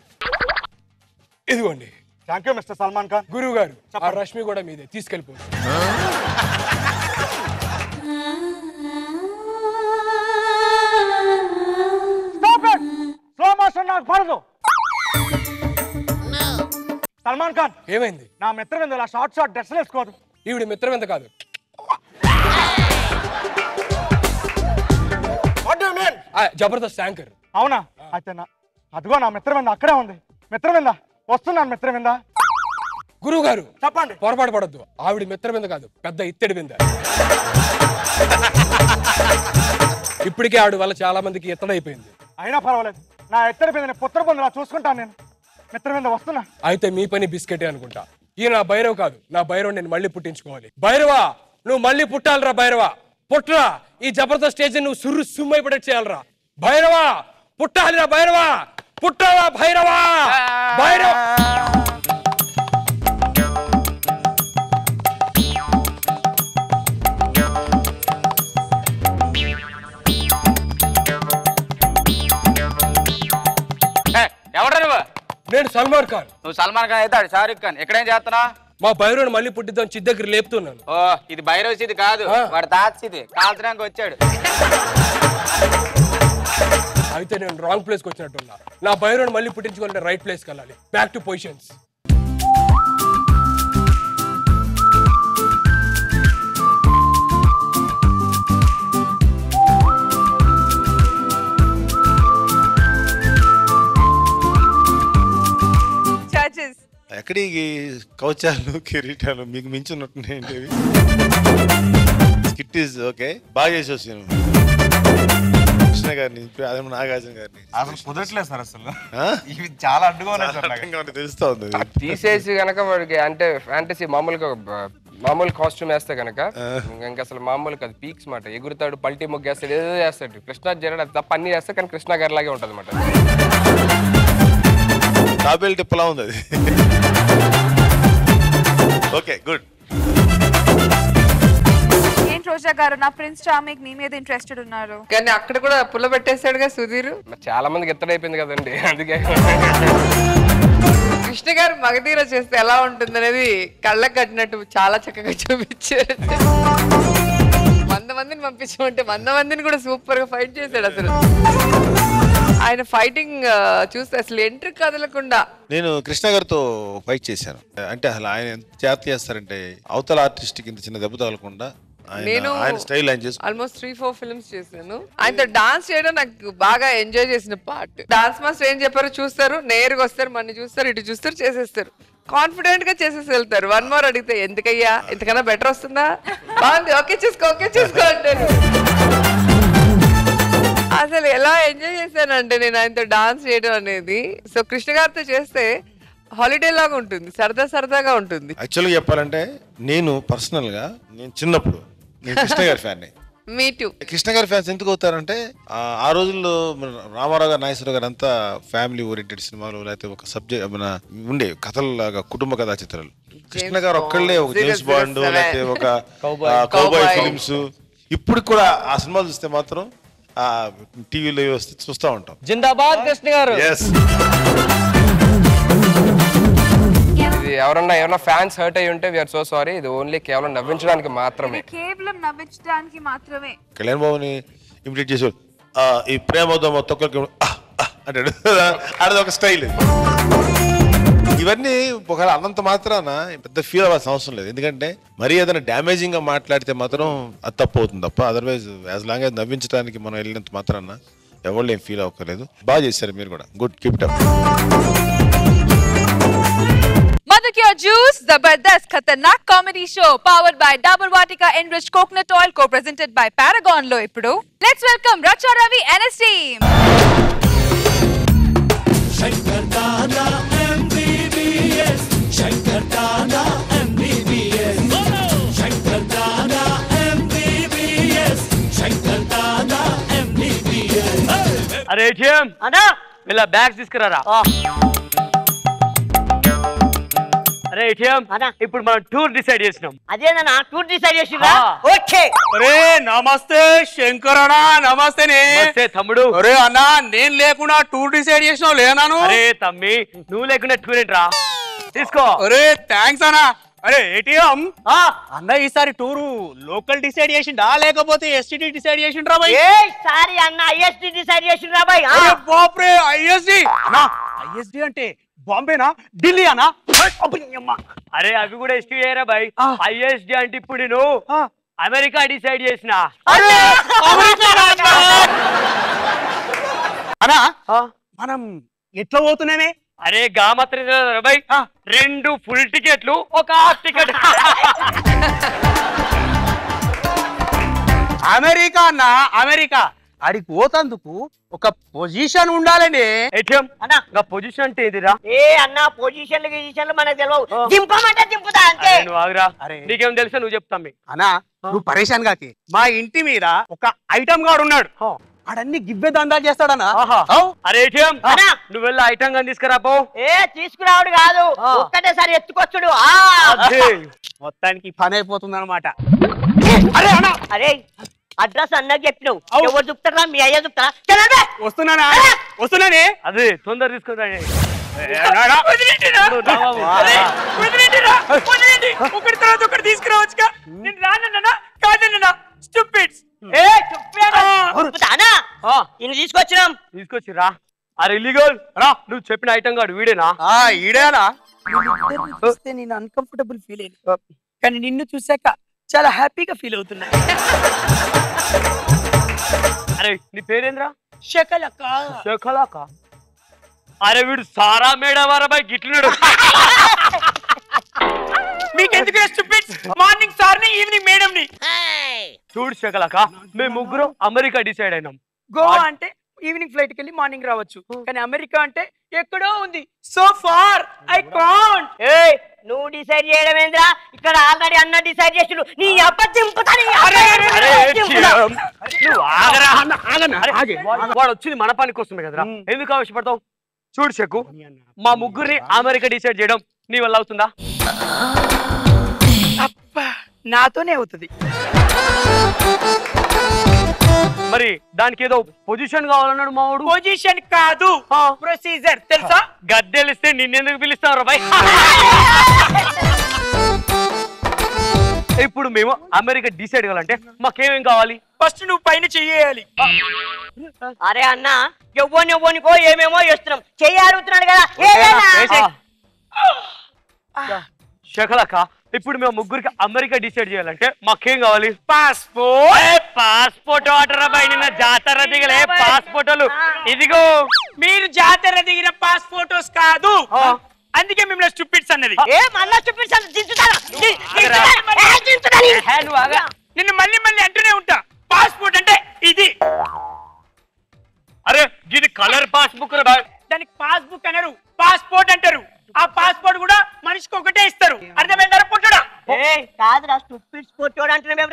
ఇదిగోండి థాంక్యూ మిస్టర్ సల్మాన్ ఖాన్ గురువు గారు ఆ రష్మి కూడా మీదే తీసుకెళ్ళిపోండి స్టాప్ ఇట్ స్లో మోషన్ నాకు పడదు సల్మాన్ ఖాన్ ఏమైంది నా మిత్రవిందు ఇలా షార్ట్ డ్రెస్ వేసుకోదు ఈవిడ మిత్రవిందు కాదు జబర్దస్త్ శాంకర్ అవునా అయితే అదిగో నా మిత్రవింద అక్కడే ఉంది మిత్రవింద వస్తున్నాను మిత్రవింద గురువు గారు చెప్పండి పొరపాటు పడద్దు ఆవిడ మిత్రవింద కాదు పెద్ద ఇత్తడి వింద ఇప్పటికే ఆవిడ వల్ల చాలా మందికి ఎత్తడైపోయింది అయినా పర్వాలేదు నా ఎత్తడి బిందని పుత్ర బంధులా చూసుకుంటాను నేను మిత్రవింద వస్తున్నా అయితే మీ పని బిస్కెటే అనుకుంటా ఈ నా భైరవ్ కాదు నా భైరవ్ నేను మళ్ళీ పుట్టించుకోవాలి భైరవా నువ్వు మళ్ళీ పుట్టాలరా భైరవా పుట్రా ఈ జబర్దస్త్ స్టేజ్ నువ్వు సుర్రు సుమ్మైపడే చేయాలరా భైరవా పుట్టాలిరా భైరవా పుట్టాలా భైరవా భైరవ ఎవడ్రా నువ్వు నేను సల్మాన్ ఖాన్ నువ్వు సల్మాన్ ఖాన్ అయితే షారుఖ్ ఖాన్ ఎక్కడేం చేస్తున్నా మా భైరవుని మళ్ళీ పుట్టిద్దాం చిద్ద దగ్గర లేపుతున్నాను ఓ ఇది భైరవ సిద్ధి కాదు వాడు దాచిది కాల్చడానికి వచ్చాడు అయితే నేను రాంగ్ ప్లేస్కి వచ్చినట్టున్నా నా భైరవుని మళ్ళీ పుట్టించుకుంటే రైట్ ప్లేస్కి వెళ్ళాలి బ్యాక్ టు పొజిషన్స్ ఎక్కడికి కౌచాలు కిరీటాలు మీకు మించినట్టున్నాయండి స్కిట్ ఈజ్ ఓకే బాగా చేసేసాను కృష్ణ గారిని అదేమో నాగార్జున గారిని అసలు కుదరట్లేదు సార్ అసలు ఇది చాలా అడ్డుగా ఉన్నారు సార్ నాకు తెలుస్తుంది తీసేసి గనక వాడికి అంటే ఫ్యాంటసీ మామూలుగా మామూలు కాస్ట్యూమ్ వేస్తే గనక ఇంకా అసలు మామూలు కాదు పీక్స్ మాట ఎగురుతాడు పల్టీ మొగ్గేస్తాడు ఏదో చేస్తాడు కృష్ణ జరడ తప్ప అన్ని చేస్తే కానీ కృష్ణ గారి లాగే ఉంటుంది అనమాట టాబెల్ టిప్పలా ఉంది అది ఓకే గుడ్ రోజా గారు నా ప్రిన్స్ చార్మింగ్ నీ మీద ఇంట్రెస్టెడ్ ఉన్నారు కానీ అక్కడ కూడా పుల్ల పెట్టేసాడుగా సుధీర్ చాలా మందికి ఎత్తడైపోయింది కదండి అందుకే కృష్ణ గారు మగధీర చేస్తే ఎలా ఉంటుంది అనేది కళ్ళకు కట్టినట్టు చాలా చక్కగా చూపించారు 100 మందిని పంపించమంటే 100 మందిని కూడా సూపర్ గా ఫైట్ చేశాడు అసలు ఆయన ఫైటింగ్ చూస్తే అసలు ఎంట్రీ కదలకుండా నేను కృష్ణ గారితో ఫైట్ చేశాను అంటే అసలు ఆయన ఎంత చేత చేస్తారంటే అవతల ఆర్టిస్ట్ కింద చిన్న దెబ్బ తగలకుండా నేను ఆల్మోస్ట్ 3-4 ఫిల్మ్స్ చేశాను ఆయనతో డాన్స్ చేయడం నాకు బాగా ఎంజాయ్ చేసిన పార్ట్ డాన్స్ మాస్టర్ ఏం చెప్పారో చూస్తారు నేరుగా వస్తారు మన చూస్తారు ఇటు చూస్తారు చేసేస్తారు కాన్ఫిడెంట్ గా చేసేసి వెళ్తారు 1 more అడిగితే ఎందుకయ్యా ఇంతకన్నా బెటర్ వస్తుందా బాగుంది ఓకే చేసుకో అంటారు అసలు ఎలా ఎంజాయ్ చేశానంటే నేను ఆయనతో డాన్స్ చేయడం అనేది సో కృష్ణ గారితో చేస్తే హాలిడే లాగా ఉంటుంది సరదా సరదాగా ఉంటుంది యాక్చువల్గా చెప్పాలంటే నేను పర్సనల్ గా నేను చిన్నప్పుడు కృష్ణ గారి ఫ్యాన్ మీ టూ కృష్ణ గారి ఫ్యాన్స్ ఎందుకు అవుతారంటే ఆ రోజుల్లో రామారావు గారు నాగేశ్వరరావు గారు అంతా ఫ్యామిలీ ఓరియంటెడ్ సినిమాలు లేకపోతే ఒక సబ్జెక్ట్ మన ఉండే కథల్లాగా కుటుంబ కథా చిత్రాలు కృష్ణ గారు ఒక్కళ్ళే ఒక జేమ్స్ బాండ్ లేకపోతే ఒక కౌబాయ్ ఫిలిమ్స్ ఇప్పుడు కూడా ఆ సినిమాలు చూస్తే మాత్రం ఆ టీవీలో వస్తే చూస్తూ ఉంటాం జిందాబాద్ కృష్ణ గారు ఎవరన్నా ఏమన్నా ఫ్యాన్స్ హర్ట్ అయ్యి ఉంటే వీఆర్ సో సారీ ఇది ఓన్లీ కేవలం నవ్వించడానికి మాత్రమే కేవలం నవ్వించడానికి మాత్రమే కళ్యాణ్ బాబుని ఇమిటేట్ చేశాడు ఈ ప్రేమతో మొత్తం అంటాడు అది ఒక స్టైల్ ఇవన్నీ ఒకవేళ అన్నంత మాత్రాన పెద్ద ఫీల్ అవ్వాల్సిన అవసరం లేదు ఎందుకంటే మరీ ఏదైనా డ్యామేజింగ్ గా మాట్లాడితే మాత్రం అది తప్పు అవుతుంది తప్ప అదర్వైజ్ యాజ్ లాంగ్ యాజ్ నవ్వించడానికి మనం వెళ్ళినంత మాత్రాన ఎవరు ఏం ఫీల్ అవ్వకలేదు బాగా చేశారు మీరు కూడా good keep it up Madhukya Juice, Jabardasth Khatarnak Comedy Show, powered by Dabur Vatika Enriched Coconut Oil, co-presented by Paragon Lo Ippudu. Let's welcome Racha Ravi and his team. Shankar Dada MBBS, Shankar Dada MBBS, Shankar Dada MBBS, Shankar Dada MBBS. Arey Jim, Anna, mila bags diskarara. అరే ATM అన్న ఇప్పుడు మనం tour decide చేస్తున్నాం అదేనా tour decide చేసిరా okay అరే నమస్తే శంకరణ నమస్తే నే నమస్తే తమ్ముడు అరే అన్న నేను లేకున్నా టూర్ డిసైడ్ చేసినావు లేనాను అరే తమ్మి నువ్వు లేకున్నా టూర్ ఏంట్రా తీసుకో అరే థాంక్స్ అన్న అరే ఏటీఎం అన్న ఈసారి టూరు లోకల్ డిసైడ్ చేసిండా లేకపోతే ఎస్టిడి డిసైడ్ చేసిండ్రా బాయ్ ఏయ్ సారీ అన్న ఐఎస్డి డిసైడ్ చేసిండ్రా బాయ్ అరే బాప్ రే ఐఎస్డి అన్న ఐఎస్డి అంటే బాంబేనా ఢిల్లీ అనా అరే అవి కూడా ఎస్టీ అయ్యారా బాయ్ ఐఎస్డి అంటే ఇప్పుడు నేను అమెరికా డిసైడ్ చేసిన అనా మనం ఎట్లా పోతున్నామే అరే గామత్ర బాయ్ 2 full tickets 1 half ticket America అన్నా అమెరికా అడికి పోతందుకు ఒక పొజిషన్ ఉండాలండి పొజిషన్ అంటే ఏదిరా ఏ అన్న పొజిషన్లు గిజిషన్లు మనకు తెలియవు దింపమంటే దింపుతా అంతే నువ్వు ఆగురా నీకేం తెలుసా నువ్వు చెప్తాం అనా నువ్వు పరేషాన్ కాకి మా ఇంటి మీద ఒక ఐటమ్ గాడు ఉన్నాడు అడన్ని గివ్వే దందాలు చేస్తాడనా అరే ఏటీఎం నువ్వు వెళ్ళి ఐటమ్ గాని తీసుకురాపో ఏ తీసుకురావుడు కాదు ఒక్కటేసారి ఎత్తుకొచ్చుడు మొత్తానికి పని అయిపోతుంది అనమాట అరే అనా అరే అడ్రస్ అన్నకి చెప్పినావు ఎవరు చూపుతారా మీ అయ్యా చూపుతారా వస్తున్నానా వస్తున్నానే అదే తొందర తీసుకుంటాను ఒకటి తర్వాత ఒకటి తీసుకురావచ్చుగా నేను రానన్నా కాదన్నా తీసుకొచ్చినాం తీసుకొచ్చిరా అరే ఇల్లీగల్ రా నువ్వు చెప్పిన ఐటమ్ కాదు వీడేనా ఈడేనా నేను అన్కంఫర్టబుల్ ఫీల్ అయ్యాను కానీ నిన్ను చూసాక చాలా హ్యాపీగా ఫీల్ అవుతున్నా అరే నీ పేరేంద్రా శకలక శకలక అరే వీడు సారా మేడవరబై గిట్లున్నాడు మీకెందుకు స్టూపిడ్ మార్నింగ్ సార్ని ఈవినింగ్ మేడంని చూడు శకలక మేము ముగ్గురు అమెరికా డిసైడ్ అయినాం గోవా అంటే ఈవినింగ్ ఫ్లైట్ కెళ్ళి మార్నింగ్ రావచ్చు, కానీ అమెరికా అంటే ఎక్కడో ఉంది. So far I can't. ఏయ్ నువ్వు డిసైడ్ చేయడం ఏంద్రా, ఇక్కడ ఆల్రెడీ అన్న డిసైడ్ చేస్తుడు. నీ అబ్బ దింపుతా నీ. అరే అరే నువ్వు ఆగరా అన్న, ఆగనా? ఆగే, వాడు వచ్చింది మన పని కోసమే కదరా, ఎందుకు అవసరపడతావు? చూడు చెక్కు, మా ముగ్గురిని అమెరికా డిసైడ్ చేయడం నీ వల్ల అవుతుందా? నాతోనే అవుతుంది. మరి దానికి ఏదో పొజిషన్ కావాలన్నాడు మావాడు. పొజిషన్ కాదు, ప్రొసీజర్ తెలుసా? గద్దెలిస్తే నిన్నెందుకు పిలుస్తాను బాయ్. ఇప్పుడు మేము అమెరికా డిసైడ్ కావాలంటే మాకేమేం కావాలి? ఫస్ట్ నువ్వు పైన చెయ్యాలి. అరే అన్న, ఎవ్వనికో ఏమేమో చేస్తున్నాం, చెయ్యాలుతున్నాడు కదా శకలక. ఇప్పుడు మేము ముగ్గురికి అమెరికా డిసైడ్ చేయాలంటే మాకేం కావాలి? పాస్పోర్ట్. పాస్పోర్ట్ ఆర్డర్ అబ్బాయి, నిన్న జాతర దిగలే పాస్పోర్టోలు. ఇదిగో మీరు జాతర దిగిన పాస్పోర్టోస్ కాదు, అందుకే మిమ్మల్ని స్టూపిడ్స్ అన్నది. ఏ మళ్ళా స్టూపిడ్స్ అన్నది దించుతాను. నిన్ను మళ్ళీ మళ్ళీ అంటూనే ఉంటా, పాస్పోర్ట్ అంటే ఇది. అరే ఇది కలర్ పాస్బుక్ రా, దానికి పాస్బుక్ అనరు, పాస్పోర్ట్ అంటారు. ఆ పాస్పోర్ట్ కూడా మనిషికి ఒకటే ఇస్తారు, అర్థమైందా? పొట్టడా కాదురా, స్టూపిడ్స్ పొట్టోడు అంటున్నా మేము.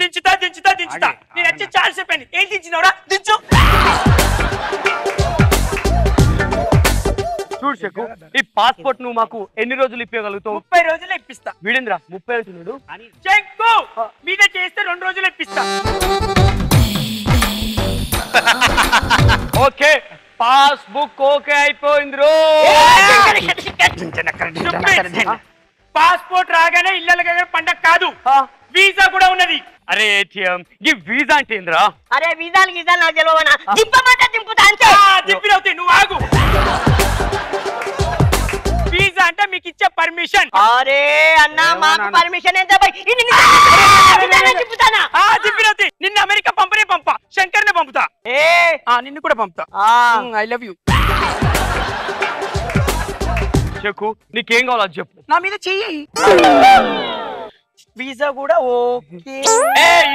దించుతా దించుతా దించుతా, నేను వచ్చి చాలా చెప్పాను. ఏం దించినవరా? దించు. చూడు, ఈ పాస్పోర్ట్ నువ్వు మాకు ఎన్ని రోజులు ఇప్పగలుగుతావు? 30 రోజులు ఇప్పిస్తా. వీడేంద్రా 30 రోజులు? చెక్కు మీద చేస్తే 2 రోజులు ఇప్పిస్తా. ఓకే, పాస్బుక్ ఓకే అయిపోయింది. పాస్పోర్ట్ రాగానే ఇళ్ళ పండగ కాదు, వీసా కూడా ఉన్నది. అరే ఈ వీసా అంటే ఏంద్రా? అరే వీసాలు గీసాలు నాకు తెలియవనా, దింపమంటే దింపుతా అంతే. దింపినవుతాయి, నువ్వు ఆగు. వీసా అంటే మీకు ఇచ్చే పర్మిషన్. అరే అన్న మాకు పర్మిషన్ ఎంత బాయ్, దింపినవుతాయి. నిన్ను అమెరికా పంపనే పంపా, శంకర్ నే పంపుతా. ఏ నిన్ను కూడా పంపుతా. I love you. చెక్కు నీకేం కావాలో చెప్పు, నా మీద చెయ్యి. వీసా కూడా ఓకే.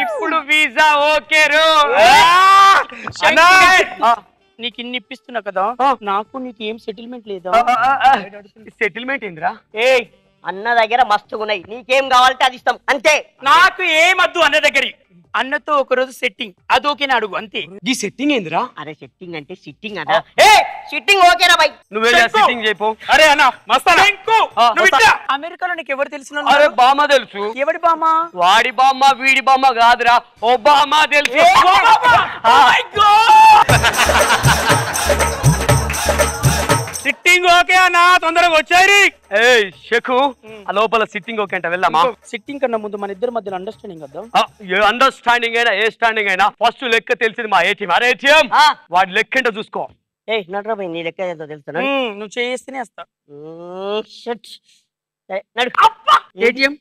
ఇప్పుడు వీసా ఓకే రో. నీకు ఇన్ని ఇప్పిస్తున్నా కదా, నాకు నీకు ఏం సెటిల్మెంట్ లేదా? సెటిల్మెంట్ ఏంద్రా? ఏ అన్న దగ్గర మస్తుగున్నాయి, నీకేం కావాలంటే అది ఇస్తాం అంతే. నాకు ఏమద్దు అన్న దగ్గర, అన్నతో ఒక రోజు సెట్టింగ్, అదొకేనా అడుగు అంతే. ఈ సెట్టింగ్ ఏందిరా? అరే సెట్టింగ్ అంటే సిట్టింగ్ అన్నా. ఏ సిట్టింగ్ ఓకేరా బాయ్, నువ్వే సెట్టింగ్ చేయిపో. అరే అన్న మస్తానా, నువ్వు ఇట్లా అమెరికాలో నీకు ఎవరు తెలుసునో? అరే బామ్మ తెలుసు. ఎవడి బామ్మ? వాడి బామ్మ, వీడి బామ్మ కాదురా, ఓ బామ్మ తెలుసు. Oh my god. Sitting okay అన్నా, తొందరగా వచ్చేయ్. ఏయ్ శకు, ఆ లోపల సిట్టింగ్ ఓకే అంట, వెళ్దామా? సిట్టింగ్ కన్నా ముందు మన ఇద్దరి మధ్యలో అండర్స్టాండింగ్ వద్దాం. అండర్స్టాండింగ్ అయినా ఏ స్టాండింగ్ అయినా ఫస్ట్ లెక్క తెలిసింది మా ఏటీఎం. అరే ఏటీఎం వాడి లెక్క ఏంటో చూసుకో. ఏ నడరా బాయ్, నీ లెక్క ఏంటో తెలుసా? నువ్వు చేస్తేనే వస్తా. ఏటీఎం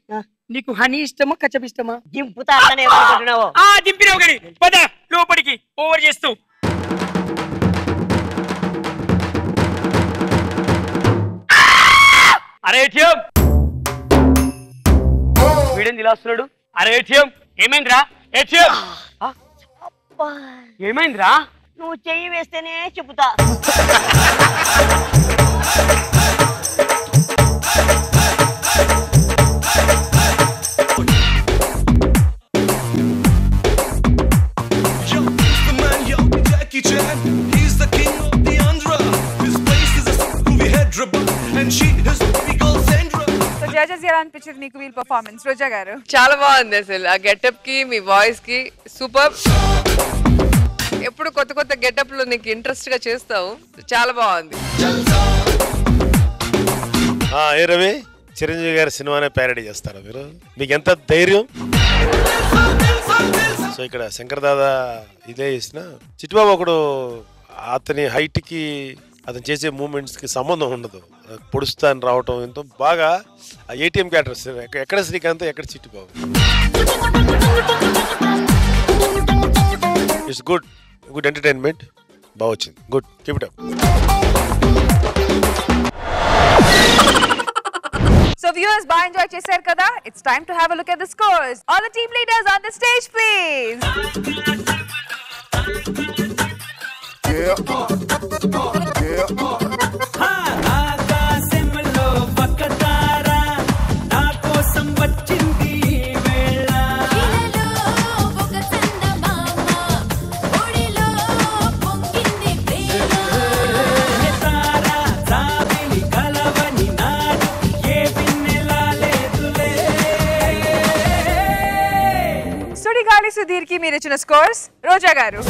నీకు హనీ ఇష్టమా కచ్చపి ఇష్టమా? దింపుతానే అనుకుంటున్నావో దింపినావు కానీ పద లోపలికి, ఓవర్ చేస్తావు. అరే ఏటీఎం వీడేంది ఇలా వస్తున్నాడు? అరే ఏటీఎం ఏమైందిరా? ఏటీఎం ఏమైందిరా? నువ్వు చెయ్యి వేస్తేనే చెబుతా. చాలా బాగుంది అసలు, ఆ గెటప్ కి మీ వాయిస్ కి సూపర్. ఎప్పుడు కొత్త కొత్త గెటప్ లో నీకు ఇంట్రెస్ట్ గా చేస్తావు, చాలా బాగుంది. ఏ రవి, చిరంజీవి గారి సినిమానే ప్యారడీ చేస్తారా మీరు? మీకు ఎంత ధైర్యం? సో ఇక్కడ శంకర్ దాదా ఇదే చేసిన చిట్టుబాబు ఒకడు, అతని హైట్ కి అతను చేసే మూమెంట్స్ కి సంబంధం ఉండదు. పొడుస్తాను రావటం ఎంతో బాగా. ఏటీఎం క్యారెక్టర్స్ ఎక్కడ శ్రీకాంత్, ఎక్కడ Chittibabu. It's good, good entertainment, బాగా వచ్చింది. Good, keep it up. So viewers, bye enjoy cheser kada. It's time to have a look at the scores. All the team leaders on the stage, please. Sudigali Sudheer की मेरे चुन scores रोजा गारू।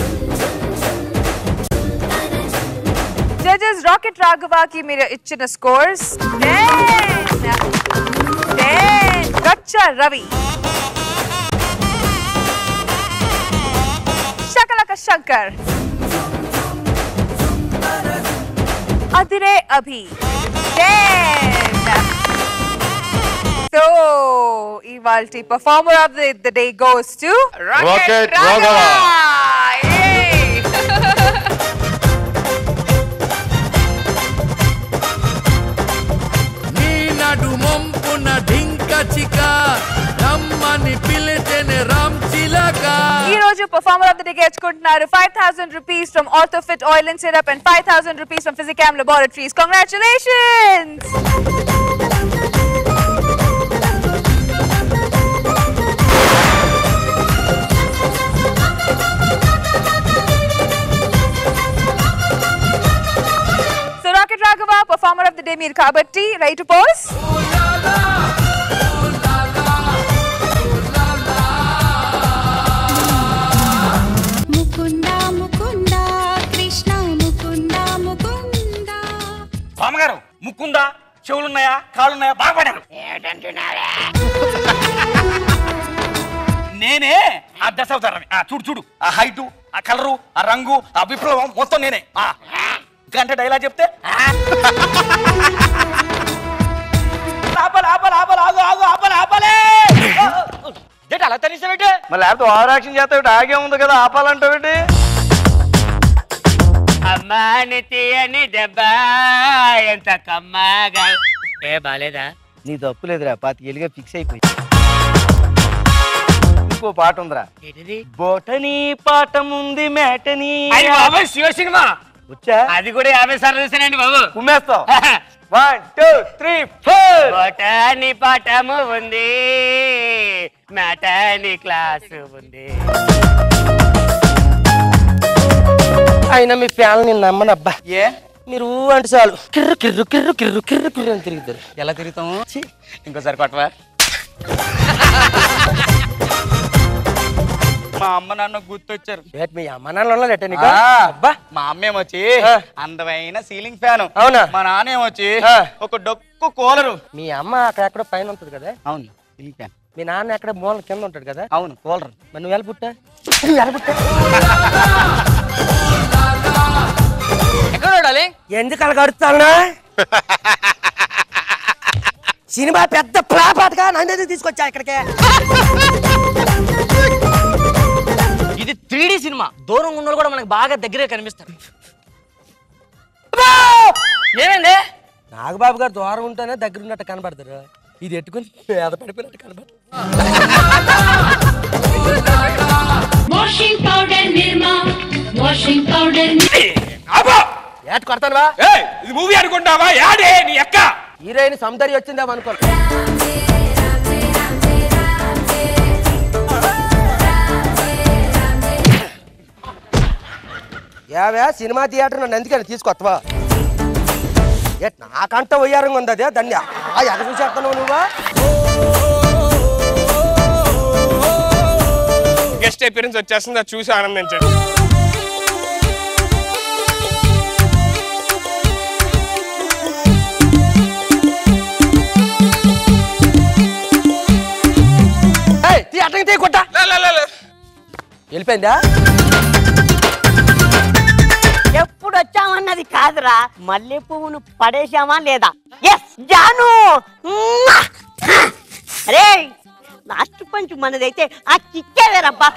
जजेस rocket राघवा की मेरे इच्छन scores 10, रचा रवि, शकलका शंकर, अदिरे अभी 10. So, Evalti performer of the day goes to Rocket Raghava. Yay! Nina dumam puna dhinka chika, Rammani piletene Ram chilaka. Ee roju performer of the day gechukuntunnaru 5000 rupees from Orthofit Oil and Syrup and 5000 rupees from Physicam Laboratories. Congratulations! Performer of the day, Mir Kabatti, ready to pose? Mukunda, Mukunda, Krishna, Mukunda, Mukunda. Bhamagaru, Mukunda, chevulunaya, kaalunaya, baagpadaru. Edantunare. Nene, aa dasavtarani, aa chudu, aa height, aa color, aa rangu, aa viplavam, mottham nene. Aa. గంట dialogue చెప్తే అలా తనిసేవేటి మరి లేకపోతే over action చేస్తావేటి ఆగే ఉంది కదా ఆపాలంటావేటి అమ్మాని తీయని దెబ్బా ఎంత కమ్మగా ఏ బాలేదా నీ తప్పు లేదురా పాతికేళ్ళుగా ఫిక్స్ అయిపోయి ఇంకో పాట ఉందిరా బోటనీ పాఠం ఉంది మేటనీ అయ్య బాబోయ్ శివ సినిమా అది కూడా 50 సార్లు చూసానండి బాబు కుమ్మేస్తాం 1 2 3 4 బోటనీ పాఠము ఉంది మ్యాటనీ క్లాసు ఉంది అయినా మీ ఫ్యాన్ నిన్ను నమ్మనబ్బా ఏ మీరు అంటే చాలు కిర్రు కిర్రు కిర్రు కిర్రు కిర్రు కిర్రు అని తిరుగుతారు ఎలా తిరుగుతాము ఇంకోసారి కొట్టవా మా అమ్మ నాన్న గుర్తొచ్చారు మీ అమ్మ నాన్న అబ్బా మా అమ్మ ఏమొచ్చి అందమైన సీలింగ్ ఫ్యాన్ అవునా మా నాన్న ఏమొచ్చి ఒక డొక్కు కూలరు మీ అమ్మ అక్కడెక్కడ పైన ఉంటుంది కదా అవును సీలింగ్ ఫ్యాన్ మీ నాన్న అక్కడ మూల కింద ఉంటాడు కదా అవును కూలరు మరి నువ్వు ఎలా పుట్టా ఎక్కడ ఉండాలి ఎందుకు అలా కడుతున్నా సినిమా పెద్ద ఫ్లాప్ అటగా నన్ను తీసుకొచ్చా ఇక్కడికే ఇది 3D సినిమా దూరం ఉన్నోళ్ళు కూడా మనకి బాగా దగ్గరే కనిపిస్తారు ఏమండి నాగబాబు గారు దూరం ఉంటేనే దగ్గర ఉన్నట్టు కనబడతారు ఇది ఎట్టుకుని పేద పడిపోయినట్టు కనబడతారు washing powder Nirma washing powder అబ్బా యాడ్ కొడతావా ఏయ్ ఇది మూవీ అనుకుంటావా యాడే నీ అక్క హీరోయిన్ సౌందర్య వచ్చిందా అనుకో యావే సినిమా థియేటర్ నన్ను ఎందుకని తీసుకొస్తావా నాకంట వయ్యారంగా ఉంది అదే దాన్ని ఎగ చూసేస్తున్నావు నువ్వా గెస్ట్ అపీరెన్స్ వచ్చేస్తుంది అది చూసి ఆనందించండి థియేటర్ తీయకుండా వెళ్ళిపోయిందా ఎప్పుడు వచ్చామన్నది కాదురా మల్లె పువ్వును పడేశామా లేదా ఎస్ జాను అరే లాస్ట్ పంచు మనదైతే ఆ కిక్కేదేరబ్బా